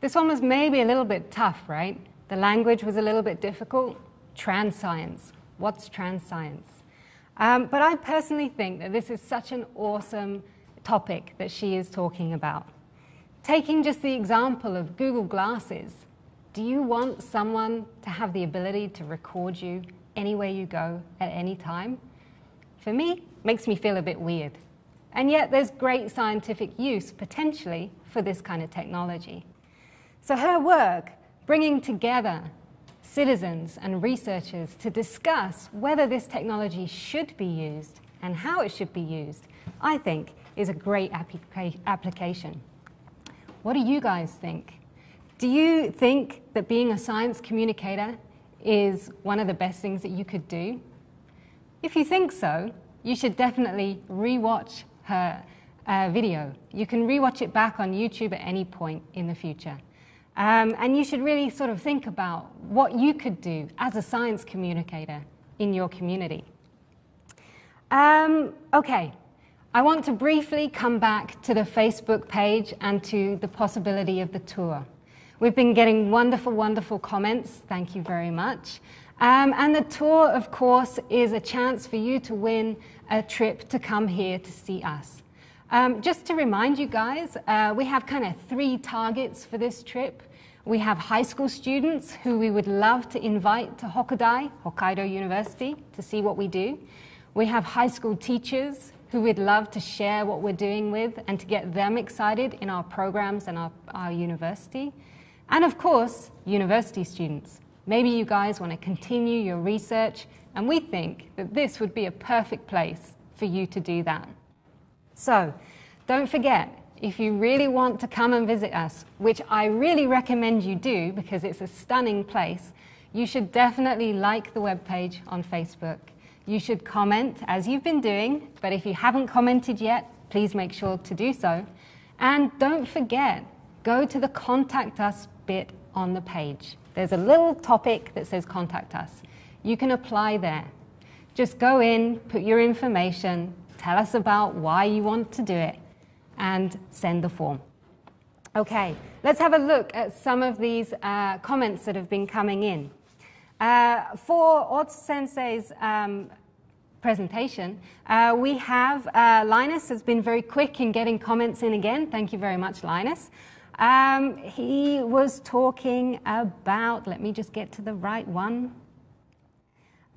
This one was maybe a little bit tough, right? The language was a little bit difficult. Trans science. What's trans science? But I personally think that this is such an awesome topic that she is talking about. Taking just the example of Google Glasses, do you want someone to have the ability to record you anywhere you go at any time? For me, makes me feel a bit weird. And yet there's great scientific use, potentially, for this kind of technology. So her work, bringing together citizens and researchers to discuss whether this technology should be used and how it should be used, I think is a great application. What do you guys think? Do you think that being a science communicator is one of the best things that you could do? If you think so, you should definitely re-watch her video. You can re-watch it back on YouTube at any point in the future. And you should really sort of think about what you could do as a science communicator in your community. Okay, I want to briefly come back to the Facebook page and to the possibility of the tour. We've been getting wonderful, wonderful comments. Thank you very much. And the tour, of course, is a chance for you to win a trip to come here to see us. Just to remind you guys, we have kind of three targets for this trip. We have high school students who we would love to invite to Hokkaido University, to see what we do. We have high school teachers who we'd love to share what we're doing with and to get them excited in our programs and our university. And of course, university students. Maybe you guys want to continue your research, and we think that this would be a perfect place for you to do that. So, don't forget, if you really want to come and visit us, which I really recommend you do because it's a stunning place, you should definitely like the webpage on Facebook. You should comment, as you've been doing, but if you haven't commented yet, please make sure to do so. And don't forget, go to the Contact Us bit on the page. There's a little topic that says Contact Us. You can apply there. Just go in, put your information, tell us about why you want to do it, and send the form. Okay, let's have a look at some of these comments that have been coming in. For Ohtsu-sensei's presentation, we have Linus has been very quick in getting comments in again. Thank you very much, Linus. He was talking about, let me just get to the right one,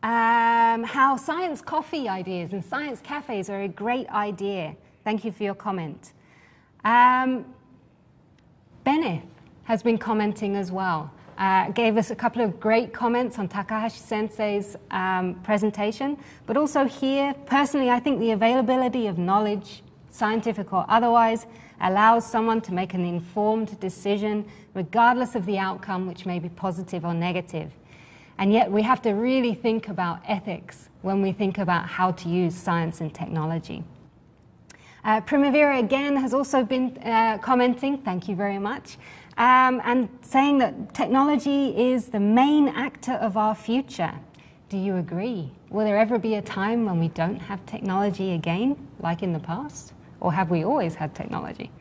how science coffee ideas and science cafes are a great idea. Thank you for your comment. Beneth has been commenting as well. Gave us a couple of great comments on Takahashi-sensei's presentation, but also here, personally, I think the availability of knowledge, scientific or otherwise, allows someone to make an informed decision regardless of the outcome, which may be positive or negative. And yet we have to really think about ethics when we think about how to use science and technology. Primavera again has also been commenting, thank you very much, and saying that technology is the main actor of our future. Do you agree? Will there ever be a time when we don't have technology again, like in the past? Or have we always had technology?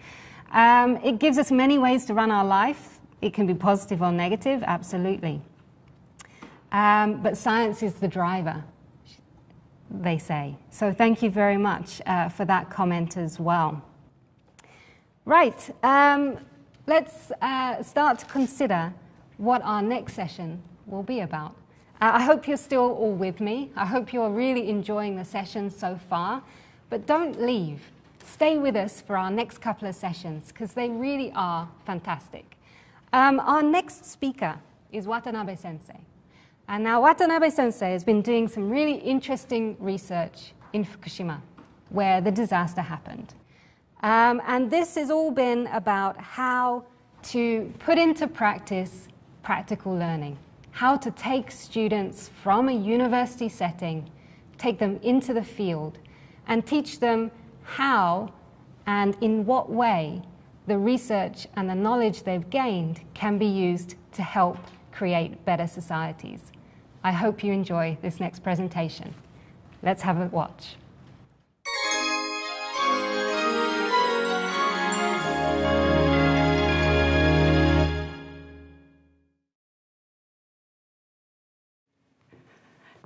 It gives us many ways to run our life. It can be positive or negative, absolutely. But science is the driver, they say. So thank you very much for that comment as well. Right, let's start to consider what our next session will be about. I hope you're still all with me. I hope you're really enjoying the session so far. But don't leave. Stay with us for our next couple of sessions, because they really are fantastic. Our next speaker is Watanabe-sensei. And now Watanabe-sensei has been doing some really interesting research in Fukushima, where the disaster happened. And this has all been about how to put into practice practical learning, how to take students from a university setting, take them into the field, and teach them how and in what way the research and the knowledge they've gained can be used to help create better societies. I hope you enjoy this next presentation. Let's have a watch.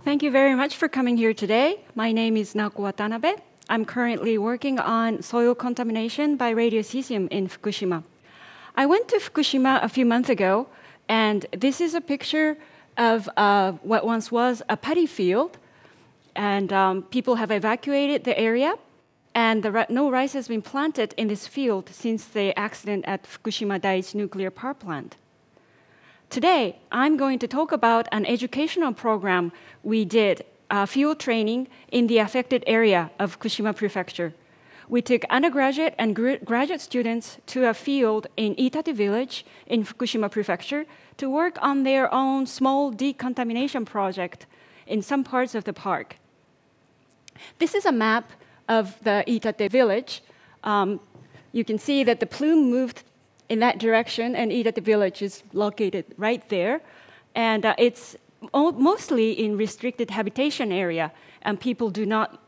Thank you very much for coming here today. My name is Naoko Watanabe. I'm currently working on soil contamination by radiocesium in Fukushima. I went to Fukushima a few months ago, and this is a picture of what once was a paddy field, and people have evacuated the area, and no rice has been planted in this field since the accident at Fukushima Daiichi Nuclear Power Plant. Today, I'm going to talk about an educational program we did, field training in the affected area of Fukushima Prefecture. We took undergraduate and graduate students to a field in Itate Village in Fukushima Prefecture to work on their own small decontamination project in some parts of the park. This is a map of the Itate Village. You can see that the plume moved in that direction, and Itate Village is located right there. And it's mostly in restricted habitation area, and people do not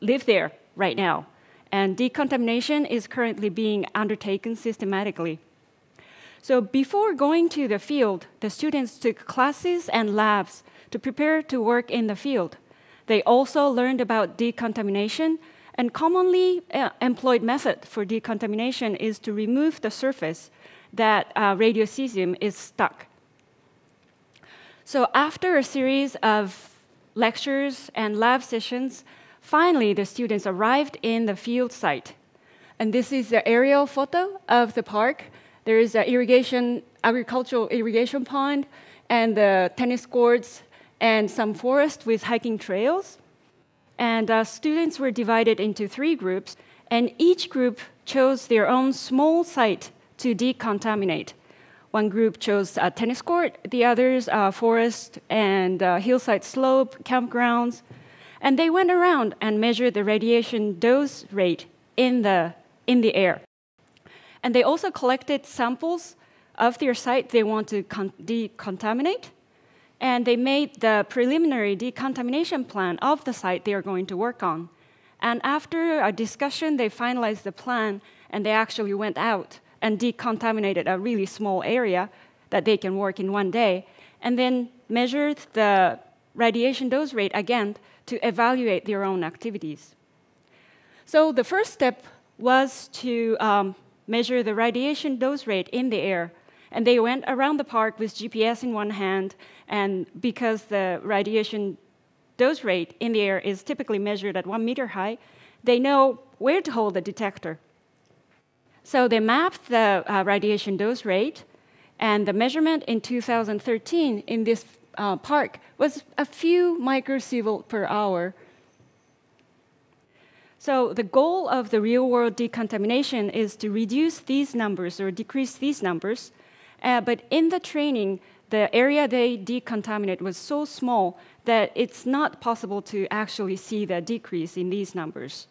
live there right now. And decontamination is currently being undertaken systematically. So before going to the field, the students took classes and labs to prepare to work in the field. They also learned about decontamination, and commonly employed method for decontamination is to remove the surface that radiocesium is stuck. So after a series of lectures and lab sessions, finally the students arrived in the field site. And this is the aerial photo of the park. There is an agricultural irrigation pond, and the tennis courts, and some forest with hiking trails. And students were divided into 3 groups, and each group chose their own small site to decontaminate. One group chose a tennis court, the others forest and hillside slope, campgrounds, and they went around and measured the radiation dose rate in the air. And they also collected samples of their site they want to decontaminate, and they made the preliminary decontamination plan of the site they are going to work on. And after a discussion, they finalized the plan, and they actually went out and decontaminated a really small area that they can work in one day, and then measured the radiation dose rate again to evaluate their own activities. So the first step was to measure the radiation dose rate in the air. And they went around the park with GPS in one hand, and because the radiation dose rate in the air is typically measured at 1 meter high, they know where to hold the detector. So they mapped the radiation dose rate, and the measurement in 2013 in this park was a few microsievert per hour. So the goal of the real-world decontamination is to reduce these numbers or decrease these numbers. But in the training, the area they decontaminate was so small that it's not possible to actually see the decrease in these numbers.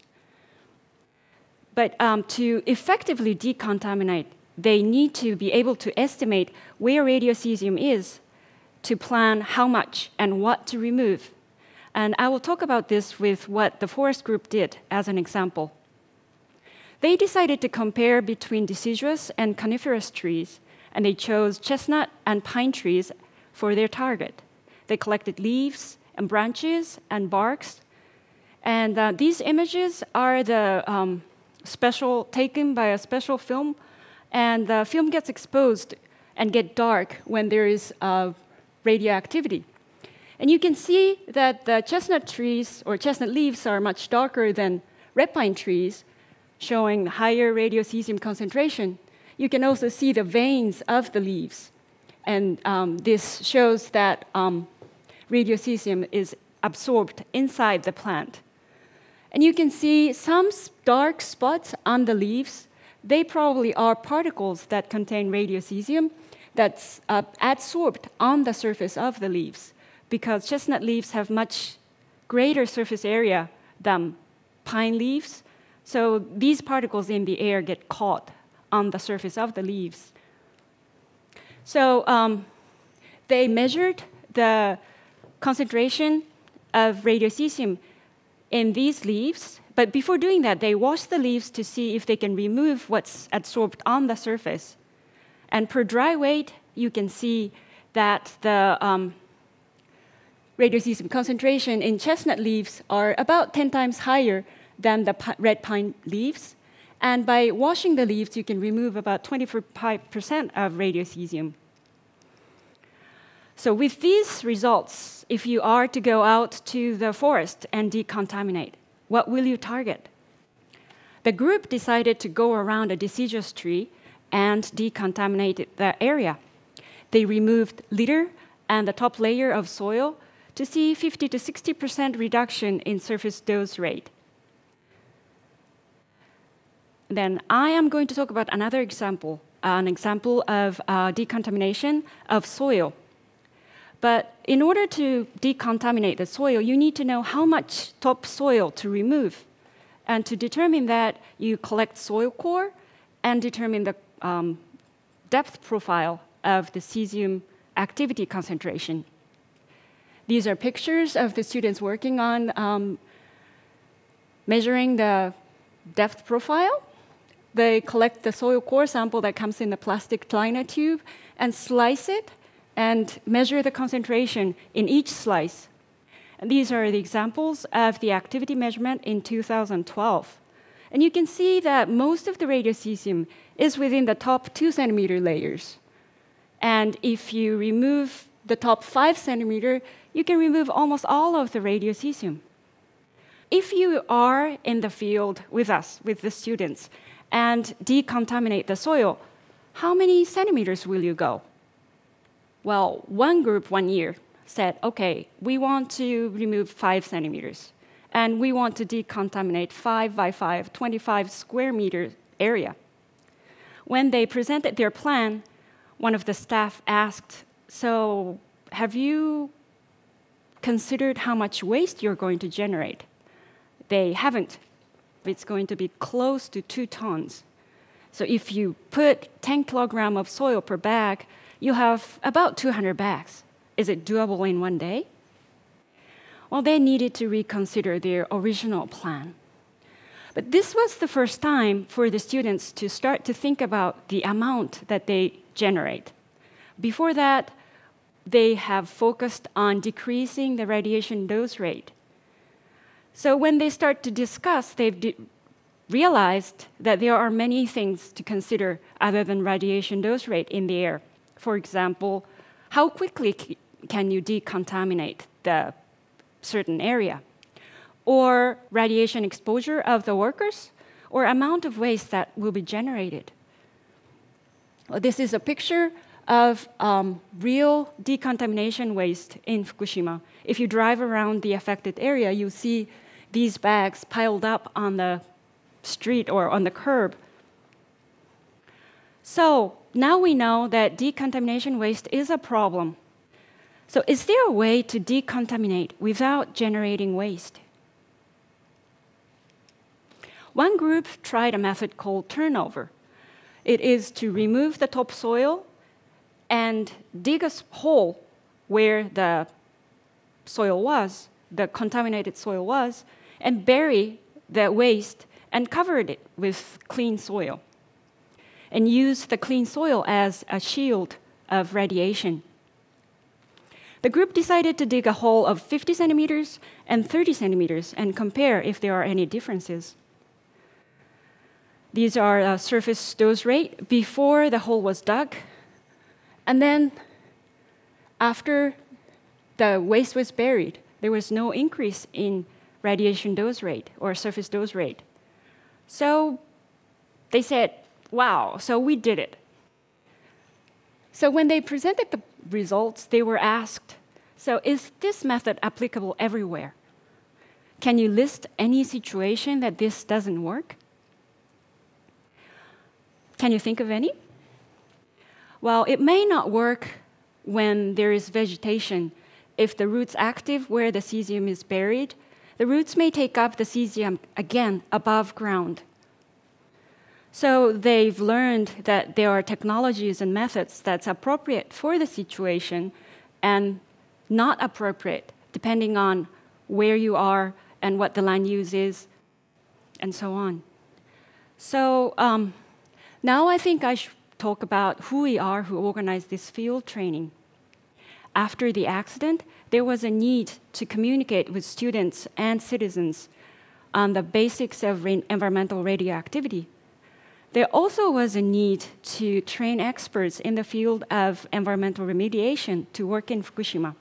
But to effectively decontaminate, they need to be able to estimate where radiocesium is to plan how much and what to remove. And I will talk about this with what the forest group did as an example. They decided to compare between deciduous and coniferous trees, and they chose chestnut and pine trees for their target. They collected leaves and branches and barks. And these images are the taken by a special film. And the film gets exposed and get dark when there is radioactivity. And you can see that the chestnut trees or chestnut leaves are much darker than red pine trees, showing higher radiocesium concentration. You can also see the veins of the leaves. And this shows that radiocesium is absorbed inside the plant. And you can see some dark spots on the leaves. They probably are particles that contain radiocesium that's adsorbed on the surface of the leaves, because chestnut leaves have much greater surface area than pine leaves. So these particles in the air get caught on the surface of the leaves. So they measured the concentration of radiocesium in these leaves, but before doing that, they washed the leaves to see if they can remove what's adsorbed on the surface. And per dry weight, you can see that the radiocesium concentration in chestnut leaves are about 10 times higher than the red pine leaves. And by washing the leaves, you can remove about 25% of radiocesium. So with these results, if you are to go out to the forest and decontaminate, what will you target? The group decided to go around a deciduous tree and decontaminate the area. They removed litter and the top layer of soil to see 50 to 60% reduction in surface dose rate. Then I am going to talk about another example, an example of decontamination of soil. But in order to decontaminate the soil, you need to know how much topsoil to remove. And to determine that, you collect soil core and determine the depth profile of the cesium activity concentration. These are pictures of the students working on measuring the depth profile. They collect the soil core sample that comes in the plastic liner tube and slice it and measure the concentration in each slice. And these are the examples of the activity measurement in 2012. And you can see that most of the radiocesium is within the top 2 centimeter layers. And if you remove the top 5 centimeter, you can remove almost all of the radiocesium. If you are in the field with us, with the students, and decontaminate the soil, how many centimeters will you go? Well, one group one year said, okay, we want to remove 5 centimeters, and we want to decontaminate 5 by 5, 25 square meter area. When they presented their plan, one of the staff asked, so have you considered how much waste you're going to generate? They haven't. It's going to be close to 2 tons. So if you put 10 kilograms of soil per bag, you have about 200 bags. Is it doable in one day? Well, they needed to reconsider their original plan. But this was the first time for the students to start to think about the amount that they generate. Before that, they have focused on decreasing the radiation dose rate. So when they start to discuss, they've realized that there are many things to consider other than radiation dose rate in the air. For example, how quickly can you decontaminate the certain area? Or radiation exposure of the workers? Or amount of waste that will be generated? This is a picture of real decontamination waste in Fukushima. If you drive around the affected area, you see these bags piled up on the street or on the curb. So now we know that decontamination waste is a problem. So is there a way to decontaminate without generating waste? One group tried a method called turnover. It is to remove the topsoil and dig a hole where the soil was, the contaminated soil was, and bury the waste and cover it with clean soil, and use the clean soil as a shield of radiation. The group decided to dig a hole of 50 centimeters and 30 centimeters and compare if there are any differences. These are surface dose rate before the hole was dug, and then after the waste was buried, there was no increase in radiation dose rate or surface dose rate. So they said, wow, so we did it. So when they presented the results, they were asked, so is this method applicable everywhere? Can you list any situation that this doesn't work? Can you think of any? Well, it may not work when there is vegetation. If the root's active where the cesium is buried, the roots may take up the cesium again above ground. So they've learned that there are technologies and methods that's appropriate for the situation and not appropriate depending on where you are and what the land use is and so on. So now I think I should talk about who we are who organized this field training. After the accident, there was a need to communicate with students and citizens on the basics of environmental radioactivity. There also was a need to train experts in the field of environmental remediation to work in Fukushima.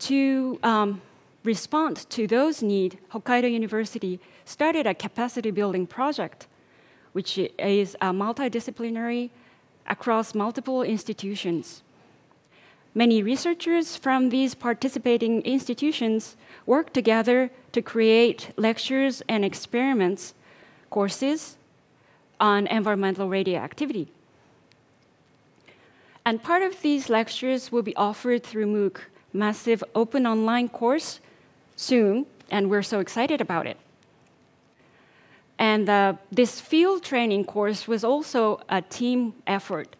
To respond to those needs, Hokkaido University started a capacity building project, which is a multidisciplinary across multiple institutions. Many researchers from these participating institutions work together to create lectures and experiments, courses on environmental radioactivity. And part of these lectures will be offered through MOOC, massive open online course, soon, and we're so excited about it. And this field training course was also a team effort.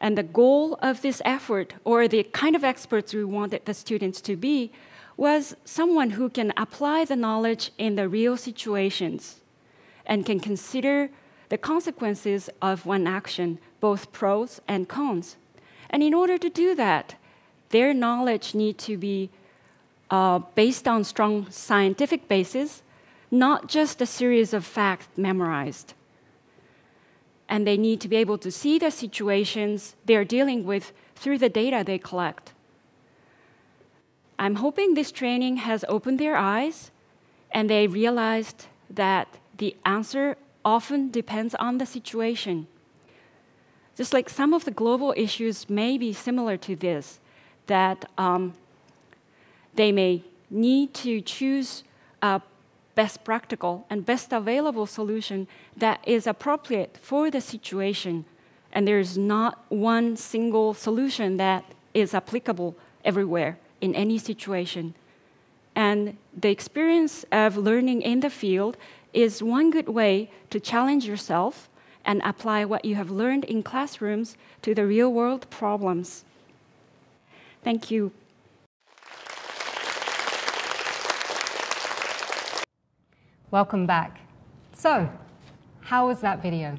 And the goal of this effort, or the kind of experts we wanted the students to be, was someone who can apply the knowledge in the real situations and can consider the consequences of one action, both pros and cons. And in order to do that, their knowledge needs to be based on strong scientific basis, not just a series of facts memorized. And they need to be able to see the situations they're dealing with through the data they collect. I'm hoping this training has opened their eyes and they realized that the answer often depends on the situation. Just like some of the global issues may be similar to this, that they may need to choose a best practical and best available solution that is appropriate for the situation. And there is not one single solution that is applicable everywhere in any situation. And the experience of learning in the field is one good way to challenge yourself and apply what you have learned in classrooms to the real-world problems. Thank you. Welcome back. So, how was that video?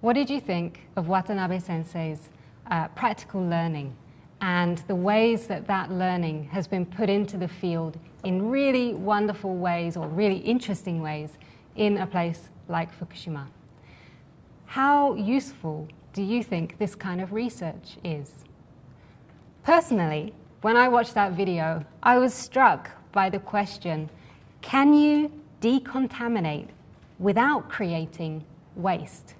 What did you think of Watanabe-sensei's practical learning and the ways that that learning has been put into the field in really wonderful ways or really interesting ways in a place like Fukushima? How useful do you think this kind of research is? Personally, when I watched that video, I was struck by the question, can you decontaminate without creating waste?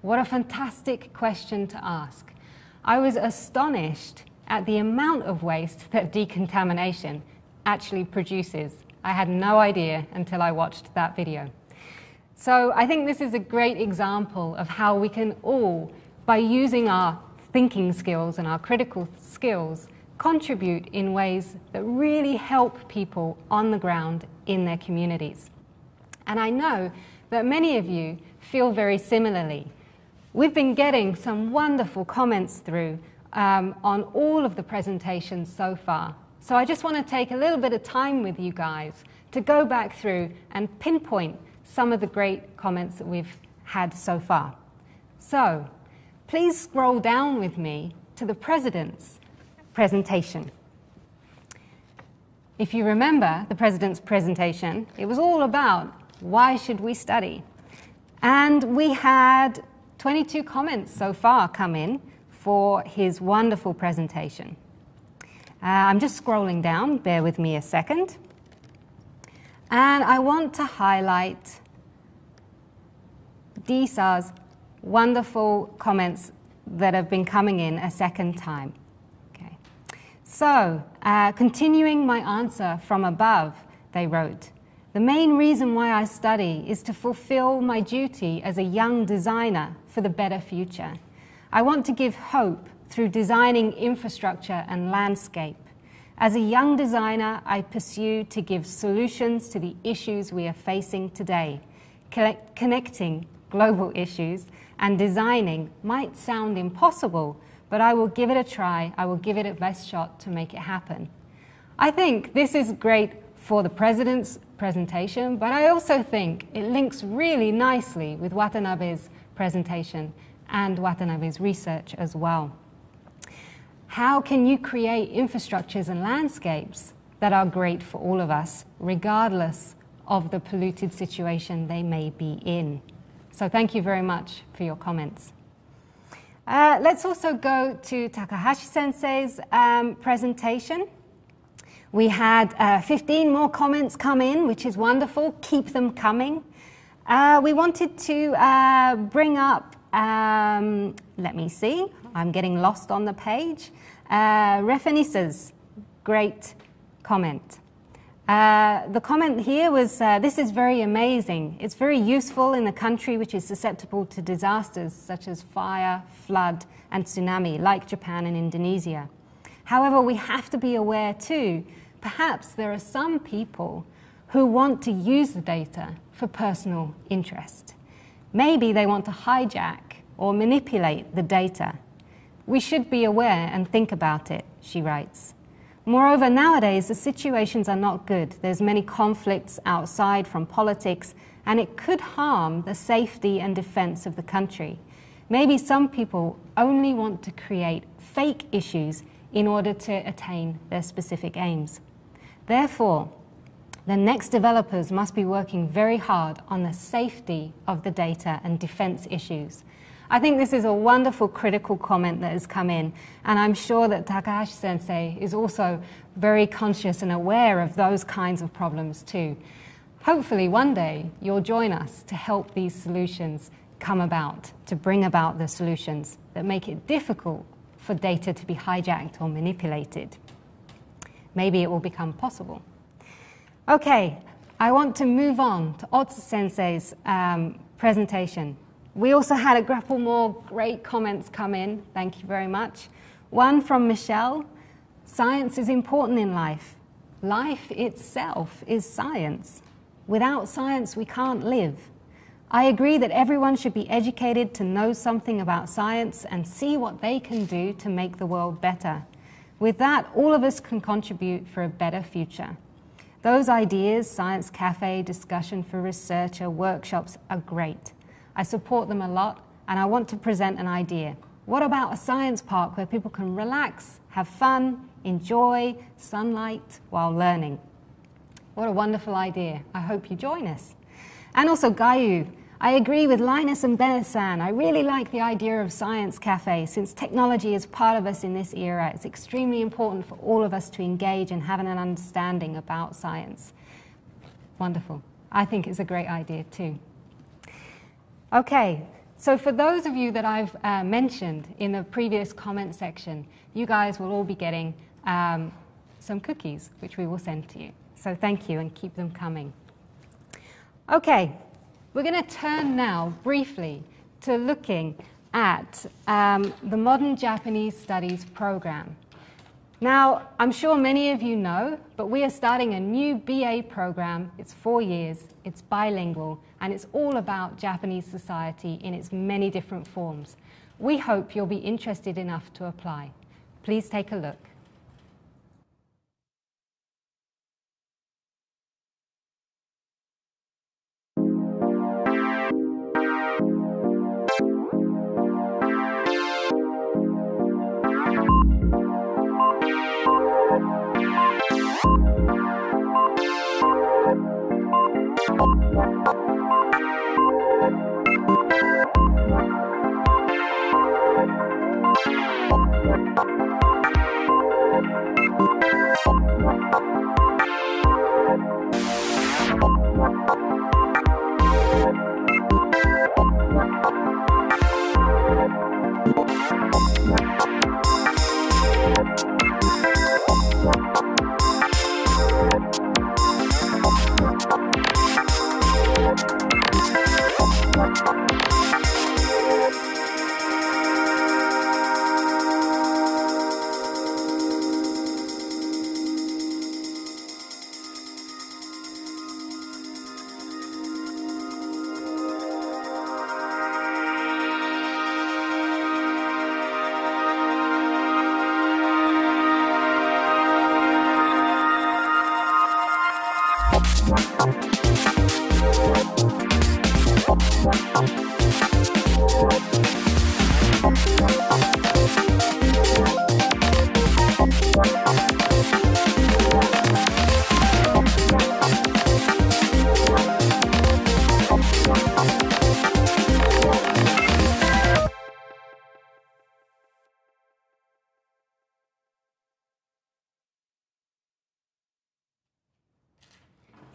What a fantastic question to ask. I was astonished at the amount of waste that decontamination actually produces. I had no idea until I watched that video. So I think this is a great example of how we can all, by using our thinking skills and our critical skills, contribute in ways that really help people on the ground in their communities. And I know that many of you feel very similarly. We've been getting some wonderful comments through on all of the presentations so far. So I just want to take a little bit of time with you guys to go back through and pinpoint some of the great comments that we've had so far. So please scroll down with me to the President's presentation. If you remember the President's presentation, it was all about why should we study? And we had 22 comments so far come in for his wonderful presentation. I'm just scrolling down, bear with me a second. And I want to highlight DSAR's wonderful comments that have been coming in a second time. So, continuing my answer from above, they wrote, the main reason why I study is to fulfill my duty as a young designer for the better future. I want to give hope through designing infrastructure and landscape. As a young designer, I pursue to give solutions to the issues we are facing today. Connecting global issues and designing might sound impossible, but I will give it a try, I will give it a best shot to make it happen. I think this is great for the President's presentation, but I also think it links really nicely with Watanabe's presentation and Watanabe's research as well. How can you create infrastructures and landscapes that are great for all of us, regardless of the polluted situation they may be in? So thank you very much for your comments. Let's also go to Takahashi-sensei's presentation. We had 15 more comments come in, which is wonderful. Keep them coming. We wanted to bring up Let me see, I'm getting lost on the page. Refinesis, great comment. The comment here was, this is very amazing. It's very useful in a country which is susceptible to disasters such as fire, flood, and tsunami, like Japan and Indonesia. However, we have to be aware too, perhaps there are some people who want to use the data for personal interest. Maybe they want to hijack or manipulate the data. We should be aware and think about it, she writes. Moreover, nowadays, the situations are not good. There's many conflicts outside from politics, and it could harm the safety and defense of the country. Maybe some people only want to create fake issues in order to attain their specific aims. Therefore, the next developers must be working very hard on the safety of the data and defense issues. I think this is a wonderful critical comment that has come in, and I'm sure that Takahashi-sensei is also very conscious and aware of those kinds of problems too. Hopefully one day you'll join us to help these solutions come about, to bring about the solutions that make it difficult for data to be hijacked or manipulated. Maybe it will become possible. Okay, I want to move on to Ohtsu-sensei's presentation. We also had a grapple more great comments come in, thank you very much. One from Michelle, science is important in life. Life itself is science. Without science, we can't live. I agree that everyone should be educated to know something about science and see what they can do to make the world better. With that, all of us can contribute for a better future. Those ideas, science cafe, discussion for researcher, workshops are great. I support them a lot, and I want to present an idea. What about a science park where people can relax, have fun, enjoy sunlight while learning? What a wonderful idea. I hope you join us. And also Gayu, I agree with Linus and Benesan. I really like the idea of science cafe. Since technology is part of us in this era, it's extremely important for all of us to engage and have an understanding about science. Wonderful. I think it's a great idea too. Okay, so for those of you that I've mentioned in the previous comment section, you guys will all be getting some cookies, which we will send to you. So thank you, and keep them coming. Okay, we're going to turn now briefly to looking at the Modern Japanese Studies program. Now, I'm sure many of you know, but we are starting a new BA program. It's 4 years, it's bilingual, and it's all about Japanese society in its many different forms. We hope you'll be interested enough to apply. Please take a look.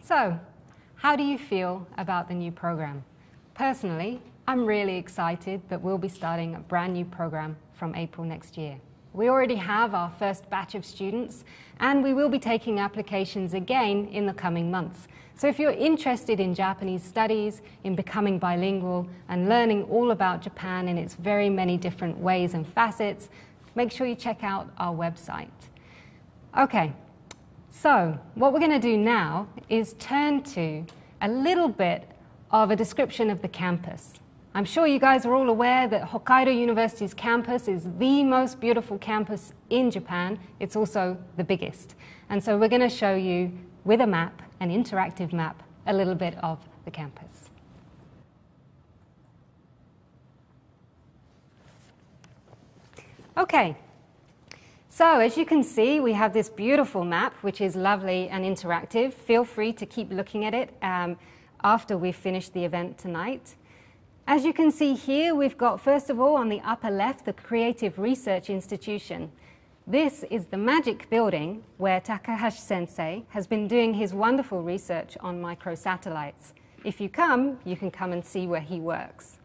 So, how do you feel about the new program? Personally, I'm really excited that we'll be starting a brand new program from April next year. We already have our first batch of students, and we will be taking applications again in the coming months. So if you're interested in Japanese studies, in becoming bilingual, and learning all about Japan in its very many different ways and facets, make sure you check out our website. Okay, so what we're going to do now is turn to a little bit of a description of the campus. I'm sure you guys are all aware that Hokkaido University's campus is the most beautiful campus in Japan. It's also the biggest. And so we're going to show you, with a map, an interactive map, a little bit of the campus. Okay, so as you can see, we have this beautiful map, which is lovely and interactive. Feel free to keep looking at it after we finish the event tonight. As you can see here, we've got, first of all, on the upper left, the Creative Research Institution. This is the magic building where Takahashi Sensei has been doing his wonderful research on microsatellites. If you come, you can come and see where he works.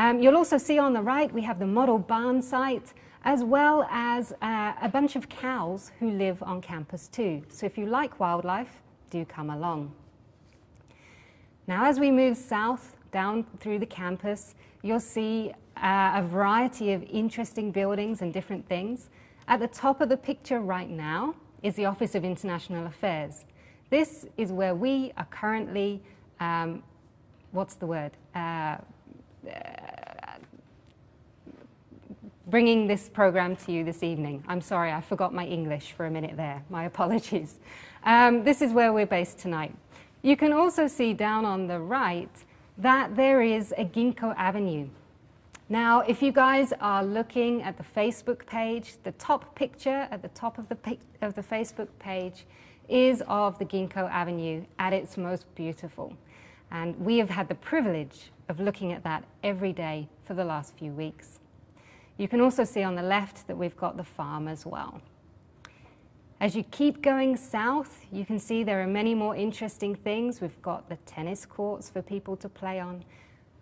You'll also see on the right, we have the model barn site, as well as a bunch of cows who live on campus too. So if you like wildlife, do come along. Now, as we move south, down through the campus, you'll see a variety of interesting buildings and different things. At the top of the picture right now is the Office of International Affairs. This is where we are currently, bringing this program to you this evening. I'm sorry, I forgot my English for a minute there. My apologies. This is where we're based tonight. You can also see down on the right that there is a Ginkgo Avenue. Now, if you guys are looking at the Facebook page, the top picture at the top of the Facebook page is of the Ginkgo Avenue at its most beautiful. And we have had the privilege of looking at that every day for the last few weeks. You can also see on the left that we've got the farm as well. As you keep going south, you can see there are many more interesting things. We've got the tennis courts for people to play on,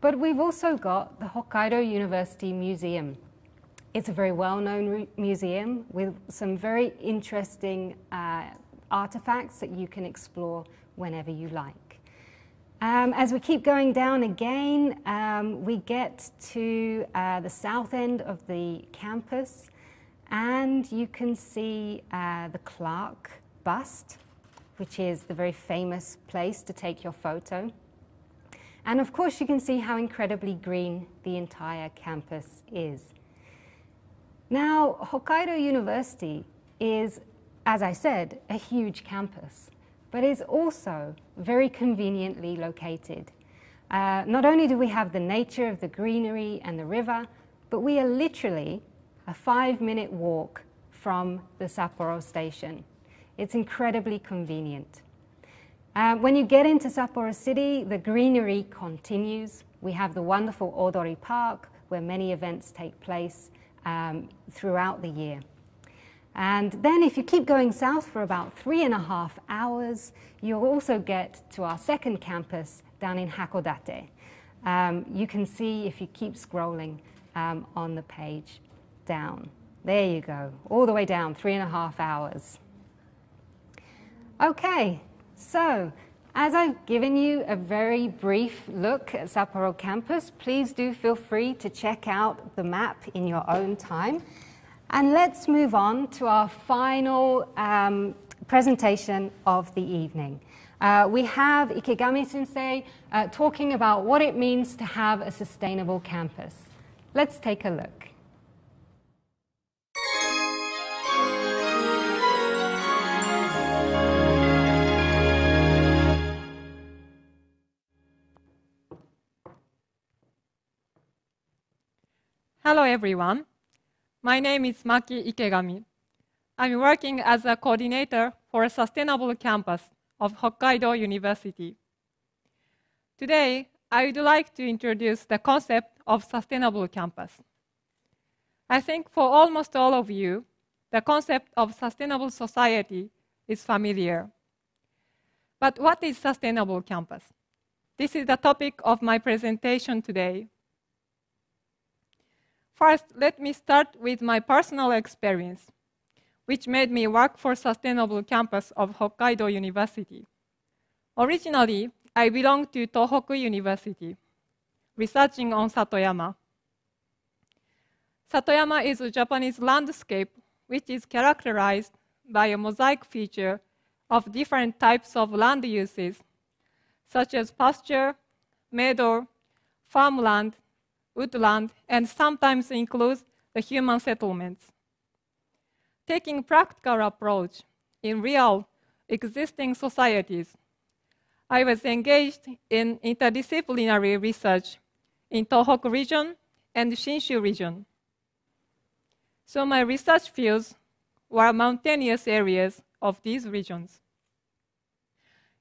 but we've also got the Hokkaido University Museum. It's a very well-known museum with some very interesting artifacts that you can explore whenever you like. As we keep going down again, we get to the south end of the campus, and you can see the Clark bust, which is the very famous place to take your photo. And of course, you can see how incredibly green the entire campus is. Now, Hokkaido University is, as I said, a huge campus, but is also very conveniently located. Not only do we have the nature of the greenery and the river, but we are literally a 5-minute walk from the Sapporo station. It's incredibly convenient. When you get into Sapporo City, the greenery continues. We have the wonderful Odori Park, where many events take place throughout the year. And then if you keep going south for about 3.5 hours, you'll also get to our second campus down in Hakodate. You can see, if you keep scrolling on the page, down. There you go, all the way down, 3.5 hours. Okay, so as I've given you a very brief look at Sapporo campus, please do feel free to check out the map in your own time. And let's move on to our final presentation of the evening. We have Ikegami Sensei talking about what it means to have a sustainable campus. Let's take a look. Hello everyone. My name is Maki Ikegami. I'm working as a coordinator for a sustainable campus of Hokkaido University. Today, I would like to introduce the concept of sustainable campus. I think for almost all of you, the concept of sustainable society is familiar. But what is sustainable campus? This is the topic of my presentation today. First, let me start with my personal experience, which made me work for Sustainable Campus of Hokkaido University. Originally, I belonged to Tohoku University, researching on Satoyama. Satoyama is a Japanese landscape which is characterized by a mosaic feature of different types of land uses, such as pasture, meadow, farmland, woodland, and sometimes includes the human settlements. Taking a practical approach in real existing societies, I was engaged in interdisciplinary research in Tohoku region and Shinshu region. So my research fields were mountainous areas of these regions.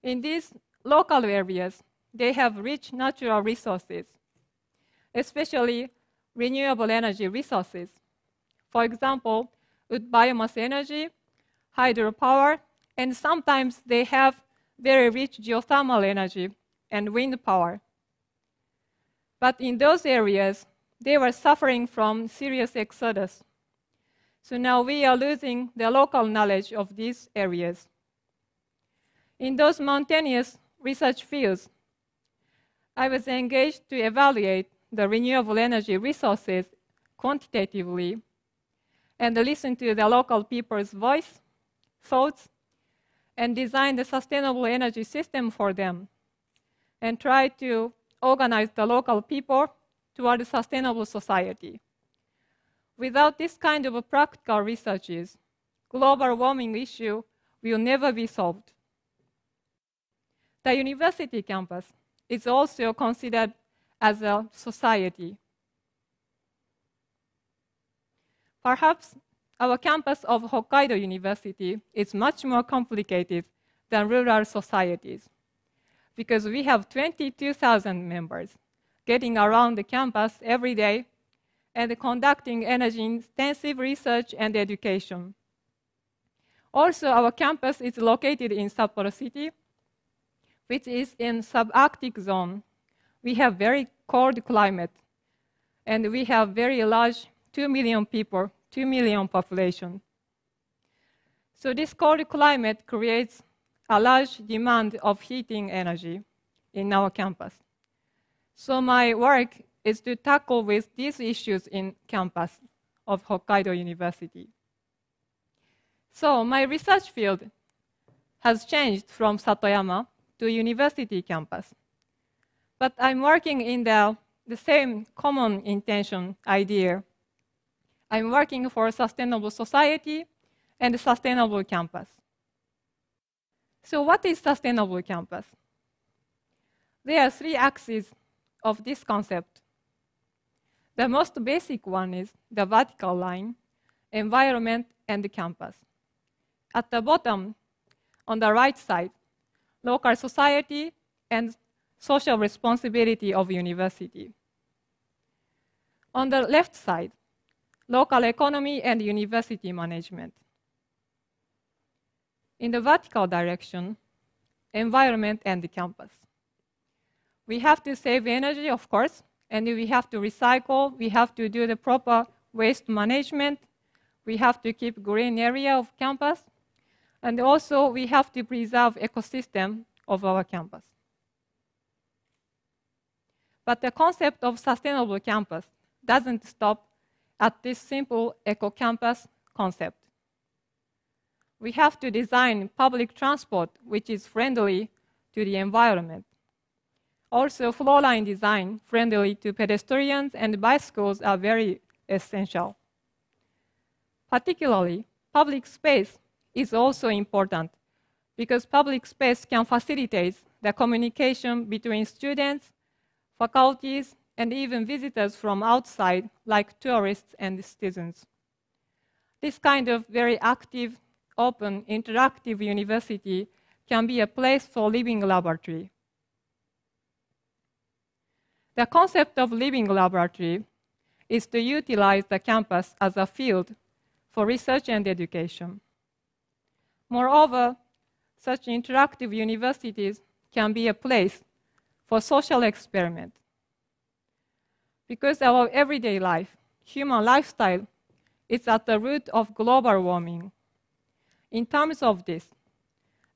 In these local areas, they have rich natural resources, especially renewable energy resources. For example, with biomass energy, hydropower, and sometimes they have very rich geothermal energy and wind power. But in those areas, they were suffering from serious exodus. So now we are losing the local knowledge of these areas. In those mountainous research fields, I was engaged to evaluate the renewable energy resources quantitatively and listen to the local people's voice, thoughts, and design the sustainable energy system for them, and try to organize the local people toward a sustainable society. Without this kind of practical researches, global warming issue will never be solved. The university campus is also considered as a society. Perhaps our campus of Hokkaido University is much more complicated than rural societies because we have 22,000 members getting around the campus every day and conducting energy-intensive research and education. Also, our campus is located in Sapporo City, which is in subarctic zone. We have very cold climate, and we have very large 2 million people, 2 million population. So this cold climate creates a large demand of heating energy in our campus. So my work is to tackle with these issues in campus of Hokkaido University. So my research field has changed from Satoyama to university campus. But I'm working in the same common intention idea. I'm working for a sustainable society and a sustainable campus. So what is sustainable campus? There are three axes of this concept. The most basic one is the vertical line, environment and campus. At the bottom, on the right side, local society and social responsibility of university. On the left side, local economy and university management. In the vertical direction, environment and the campus. We have to save energy, of course, and we have to recycle, we have to do the proper waste management, we have to keep green area of campus, and also we have to preserve ecosystem of our campus. But the concept of sustainable campus doesn't stop at this simple eco-campus concept. We have to design public transport which is friendly to the environment. Also, flowline design friendly to pedestrians and bicycles are very essential. Particularly, public space is also important because public space can facilitate the communication between students, faculties, and even visitors from outside, like tourists and citizens. This kind of very active, open, interactive university can be a place for living laboratory. The concept of living laboratory is to utilize the campus as a field for research and education. Moreover, such interactive universities can be a place for social experiment. Because our everyday life, human lifestyle, is at the root of global warming. In terms of this,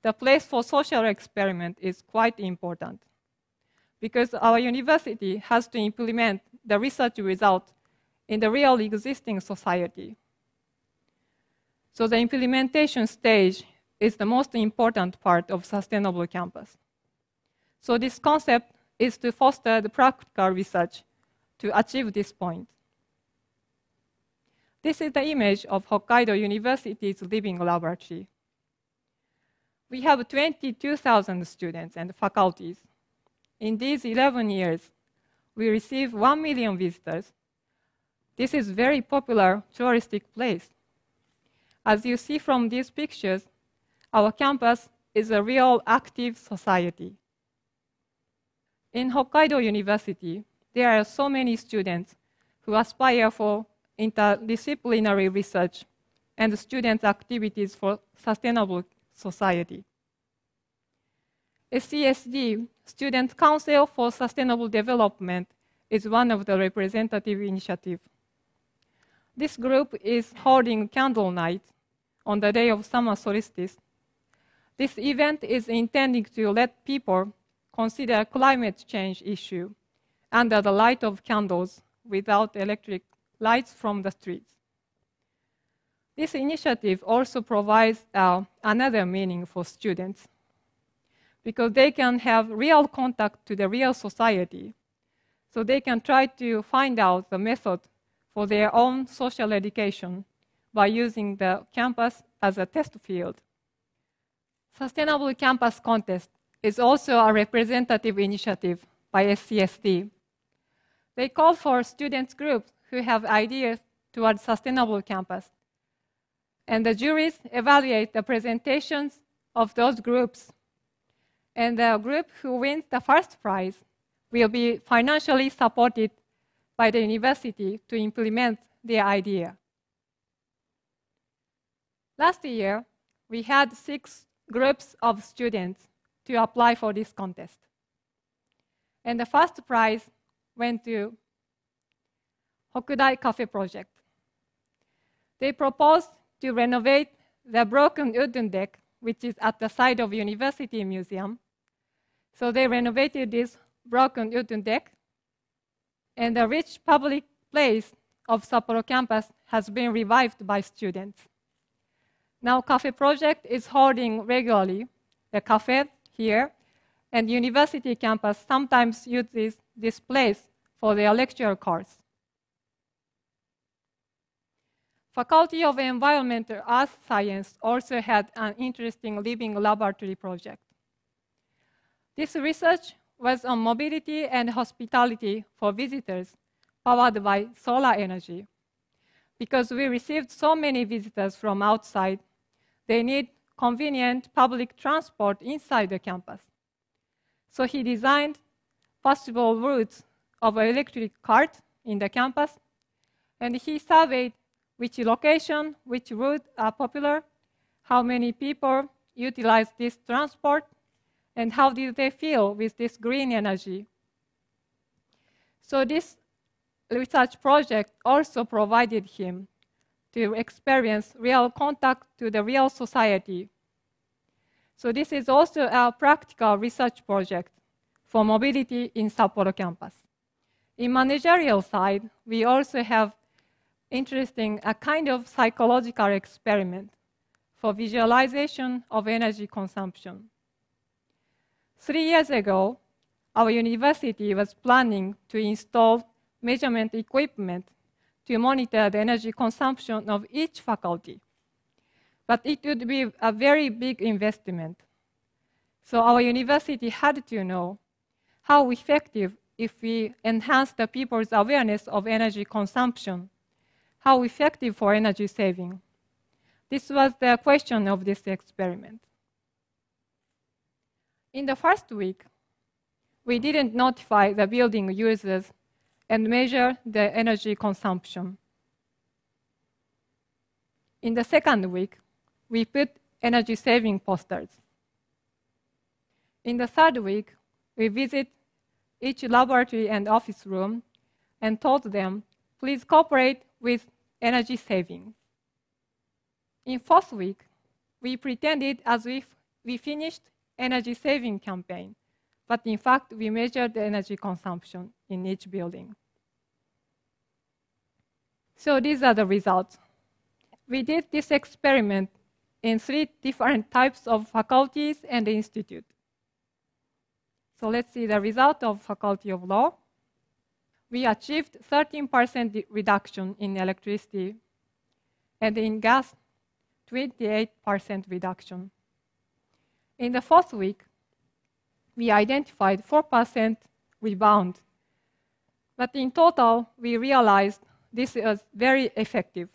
the place for social experiment is quite important because our university has to implement the research result in the real existing society. So the implementation stage is the most important part of sustainable campus. So this concept is to foster the practical research to achieve this point. This is the image of Hokkaido University's living laboratory. We have 22,000 students and faculties. In these 11 years, we receive 1 million visitors. This is a very popular touristic place. As you see from these pictures, our campus is a real active society. In Hokkaido University, there are so many students who aspire for interdisciplinary research and student activities for sustainable society. SCSD, Student Council for Sustainable Development, is one of the representative initiatives. This group is holding candle night on the day of summer solstice. This event is intending to let people consider climate change issue under the light of candles without electric lights from the streets. This initiative also provides another meaning for students because they can have real contact to the real society, so they can try to find out the method for their own social education by using the campus as a test field. Sustainable Campus Contest is also a representative initiative by SCSD. They call for students groups who have ideas towards sustainable campus, and the juries evaluate the presentations of those groups. And the group who wins the first prize will be financially supported by the university to implement their idea. Last year, we had 6 groups of students to apply for this contest. And the first prize went to Hokudai Cafe Project. They proposed to renovate the broken Udon Deck, which is at the side of University Museum. So they renovated this broken Udon Deck, and the rich public place of Sapporo campus has been revived by students. Now Cafe Project is holding regularly the cafe here, and university campus sometimes uses this place for their lecture course. Faculty of Environmental Earth Science also had an interesting living laboratory project. This research was on mobility and hospitality for visitors powered by solar energy. Because we received so many visitors from outside, they need convenient public transport inside the campus. So he designed possible routes of an electric cart in the campus, and he surveyed which location, which route are popular, how many people utilize this transport, and how do they feel with this green energy. So this research project also provided him to experience real contact to the real society. So this is also a practical research project for mobility in Sapporo campus. In managerial side, we also have interesting, a kind of psychological experiment for visualization of energy consumption. 3 years ago, our university was planning to install measurement equipment to monitor the energy consumption of each faculty. But it would be a very big investment. So our university had to know how effective if we enhance the people's awareness of energy consumption, how effective for energy saving. This was the question of this experiment. In the first week, we didn't notify the building users and measure the energy consumption. In the second week, we put energy saving posters. In the third week, we visit each laboratory and office room and told them, please cooperate with energy saving. In first week, we pretended as if we finished energy saving campaign, but in fact, we measured the energy consumption in each building. So these are the results. We did this experiment in 3 different types of faculties and institutes. So let's see the result of Faculty of Law. We achieved 13% reduction in electricity and in gas, 28% reduction. In the first week, we identified 4% rebound. But in total, we realized this is very effective.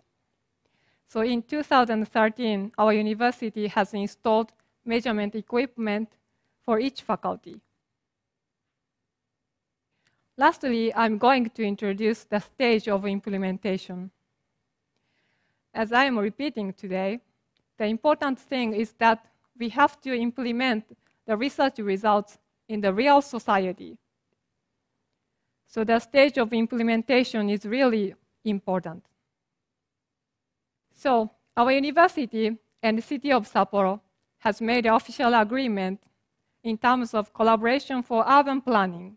So in 2013, our university has installed measurement equipment for each faculty. Lastly, I'm going to introduce the stage of implementation. As I am repeating today, the important thing is that we have to implement the research results in the real society. So the stage of implementation is really important. So our university and the city of Sapporo has made an official agreement in terms of collaboration for urban planning.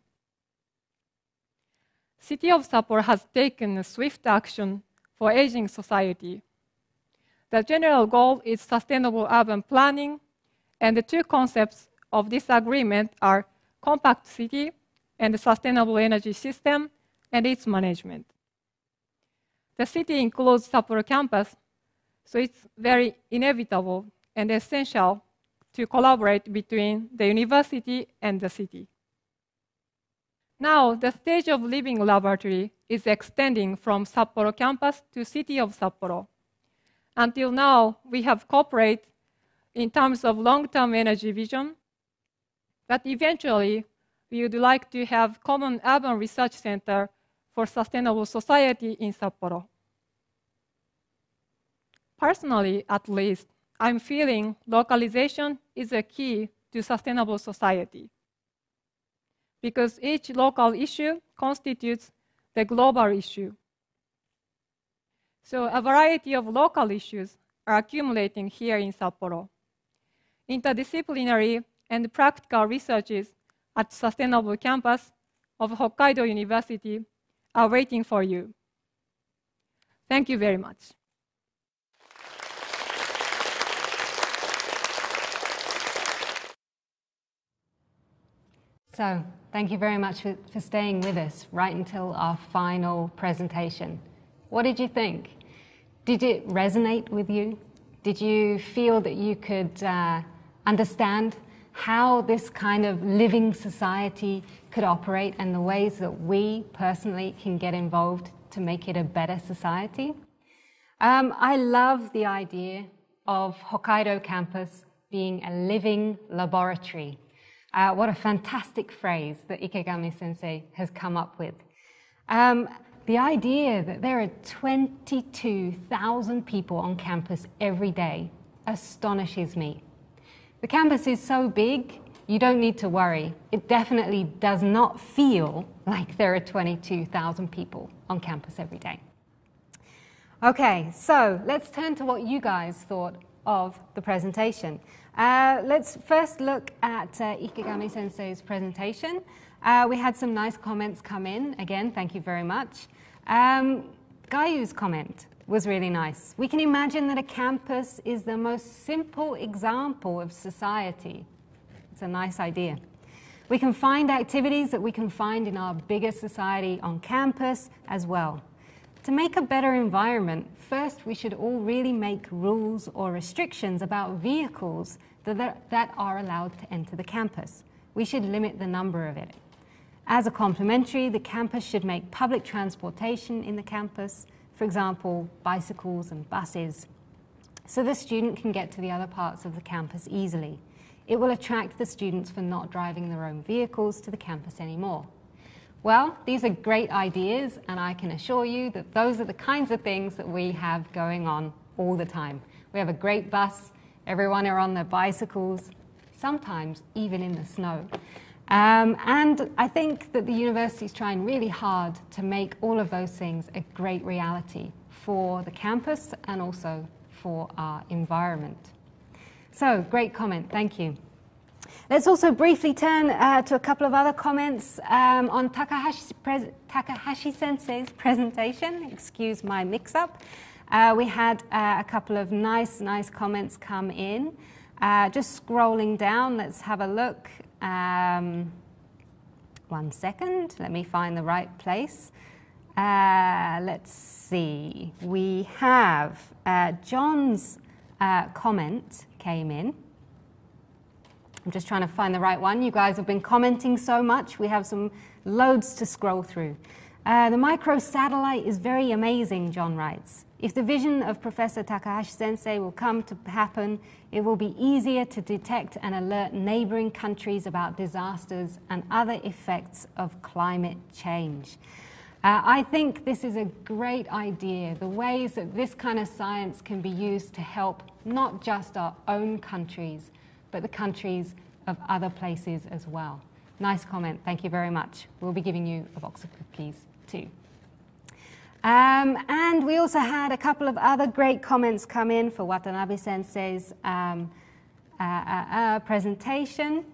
City of Sapporo has taken a swift action for aging society. The general goal is sustainable urban planning, and the two concepts of this agreement are compact city and the sustainable energy system and its management. The city includes Sapporo campus, so it's very inevitable and essential to collaborate between the university and the city. Now, the stage of living laboratory is extending from Sapporo campus to city of Sapporo. Until now, we have cooperated in terms of long-term energy vision, but eventually, we would like to have common urban research center for sustainable society in Sapporo. Personally, at least, I'm feeling localization is a key to sustainable society, because each local issue constitutes the global issue. So a variety of local issues are accumulating here in Sapporo. Interdisciplinary and practical researches at Sustainable Campus of Hokkaido University are waiting for you. Thank you very much. So, thank you very much for staying with us right until our final presentation. What did you think? Did it resonate with you? Did you feel that you could understand how this kind of living society could operate and the ways that we personally can get involved to make it a better society? I love the idea of Hokkaido campus being a living laboratory. What a fantastic phrase that Ikegami Sensei has come up with. The idea that there are 22,000 people on campus every day astonishes me. The campus is so big, you don't need to worry. It definitely does not feel like there are 22,000 people on campus every day. Okay, so let's turn to what you guys thought of the presentation. Let's first look at Ikegami Sensei's presentation. We had some nice comments come in. Again, thank you very much. Gayu's comment was really nice. We can imagine that a campus is the most simple example of society. It's a nice idea. We can find activities that we can find in our bigger society on campus as well. To make a better environment, first we should all really make rules or restrictions about vehicles that are allowed to enter the campus. We should limit the number of it. As a complementary, the campus should make public transportation in the campus, for example, bicycles and buses, so the student can get to the other parts of the campus easily. It will attract the students for not driving their own vehicles to the campus anymore. Well, these are great ideas, and I can assure you that those are the kinds of things that we have going on all the time. We have a great bus, everyone are on their bicycles, sometimes even in the snow. And I think that the university's trying really hard to make all of those things a great reality for the campus and also for our environment. So, great comment, thank you. Let's also briefly turn to a couple of other comments on Takahashi-sensei's presentation. Excuse my mix-up. We had a couple of nice comments come in. Just scrolling down, let's have a look. One second, let me find the right place. Let's see. We have John's comment came in. I'm just trying to find the right one. You guys have been commenting so much. We have some loads to scroll through. The microsatellite is very amazing, John writes. If the vision of Professor Takahashi-sensei will come to happen, it will be easier to detect and alert neighboring countries about disasters and other effects of climate change. I think this is a great idea, the ways that this kind of science can be used to help not just our own countries, but the countries of other places as well. Nice comment, thank you very much. We'll be giving you a box of cookies too. And we also had a couple of other great comments come in for Watanabe-sensei's presentation.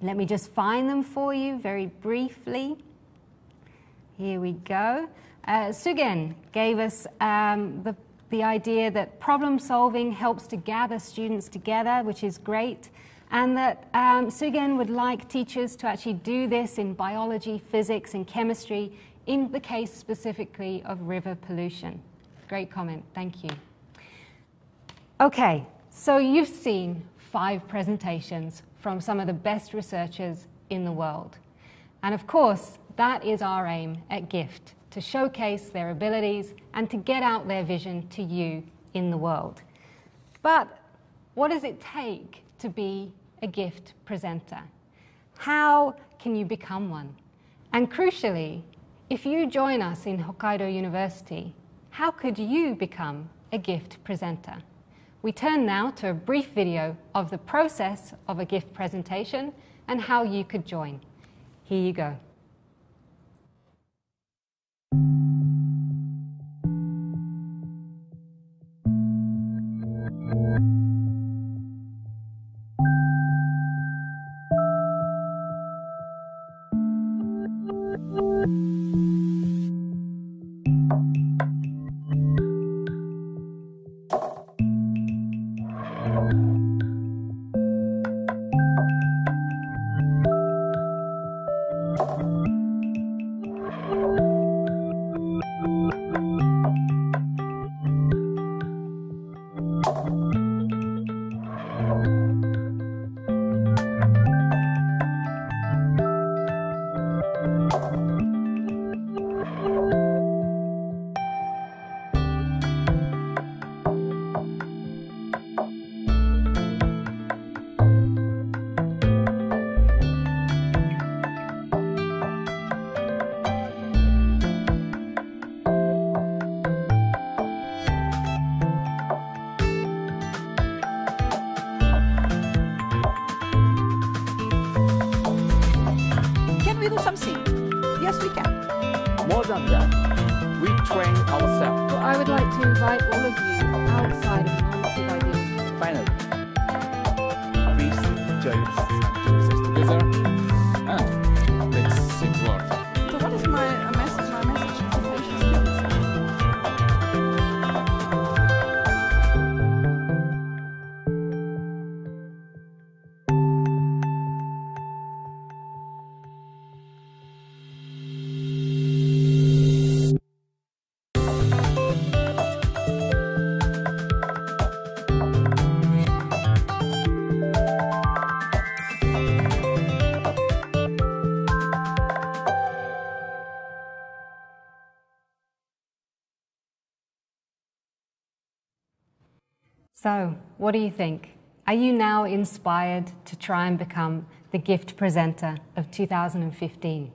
Let me just find them for you very briefly. Here we go. Sugen gave us the idea that problem solving helps to gather students together, which is great, and that Sugen would like teachers to actually do this in biology, physics, and chemistry, in the case specifically of river pollution. Great comment, thank you. Okay, so you've seen 5 presentations from some of the best researchers in the world. And of course, that is our aim at GIFT, to showcase their abilities and to get out their vision to you in the world. But what does it take to be a GIFT presenter? How can you become one? And crucially, if you join us in Hokkaido University, how could you become a GIFT presenter? We turn now to a brief video of the process of a GIFT presentation and how you could join. Here you go. So, what do you think? Are you now inspired to try and become the GIFT presenter of 2015?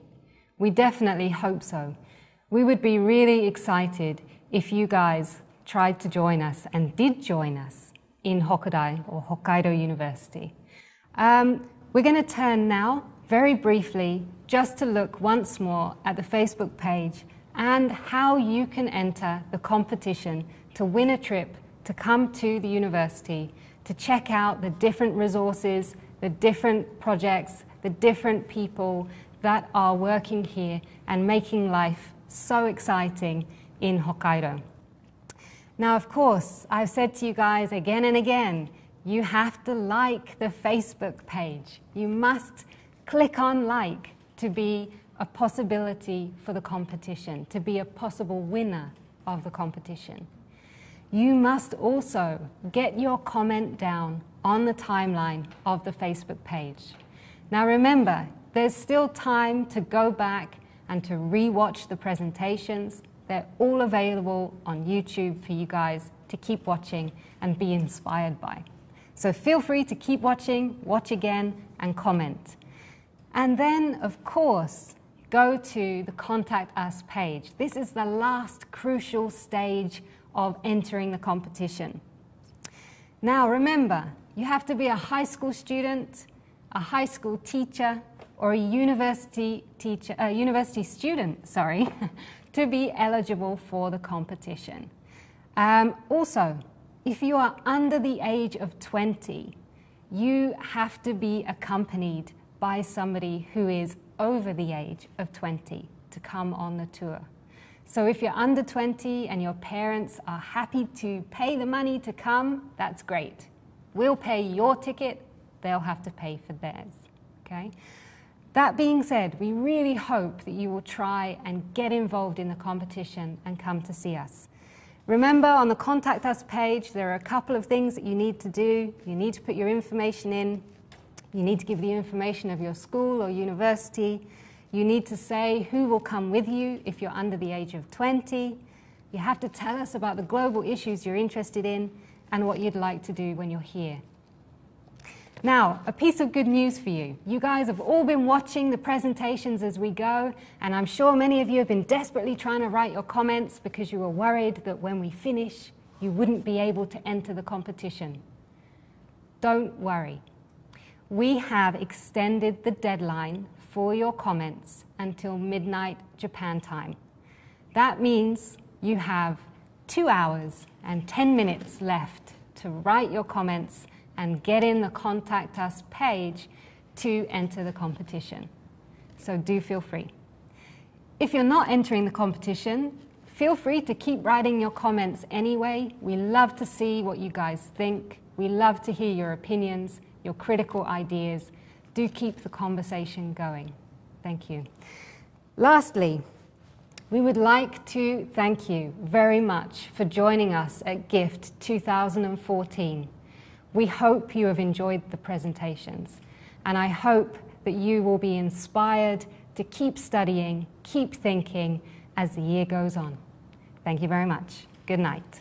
We definitely hope so. We would be really excited if you guys tried to join us and did join us in Hokkaido or Hokkaido University. We're going to turn now, very briefly, just to look once more at the Facebook page and how you can enter the competition to win a trip to come to the university, to check out the different resources, the different projects, the different people that are working here and making life so exciting in Hokkaido. Now, of course, I've said to you guys again and again, you have to like the Facebook page. You must click on like to be a possibility for the competition, to be a possible winner of the competition. You must also get your comment down on the timeline of the Facebook page. Now remember, there's still time to go back and to re-watch the presentations. They're all available on YouTube for you guys to keep watching and be inspired by. So feel free to keep watching, watch again, and comment. And then, of course, go to the Contact Us page. This is the last crucial stage of entering the competition. Now, remember, you have to be a high school student, a high school teacher, or a university student, to be eligible for the competition. Also, if you are under the age of 20, you have to be accompanied by somebody who is over the age of 20 to come on the tour. So if you're under 20 and your parents are happy to pay the money to come, that's great. We'll pay your ticket, they'll have to pay for theirs, okay? That being said, we really hope that you will try and get involved in the competition and come to see us. Remember, on the Contact Us page, there are a couple of things that you need to do. You need to put your information in. You need to give the information of your school or university. You need to say who will come with you if you're under the age of 20. You have to tell us about the global issues you're interested in and what you'd like to do when you're here. Now, a piece of good news for you. You guys have all been watching the presentations as we go, and I'm sure many of you have been desperately trying to write your comments because you were worried that when we finish, you wouldn't be able to enter the competition. Don't worry. We have extended the deadline for your comments until midnight Japan time. That means you have 2 hours and 10 minutes left to write your comments and get in the Contact Us page to enter the competition. So do feel free. If you're not entering the competition, feel free to keep writing your comments anyway. We love to see what you guys think. We love to hear your opinions, your critical ideas. Do keep the conversation going. Thank you. Lastly, we would like to thank you very much for joining us at GIFT 2014. We hope you have enjoyed the presentations, and I hope that you will be inspired to keep studying, keep thinking as the year goes on. Thank you very much. Good night.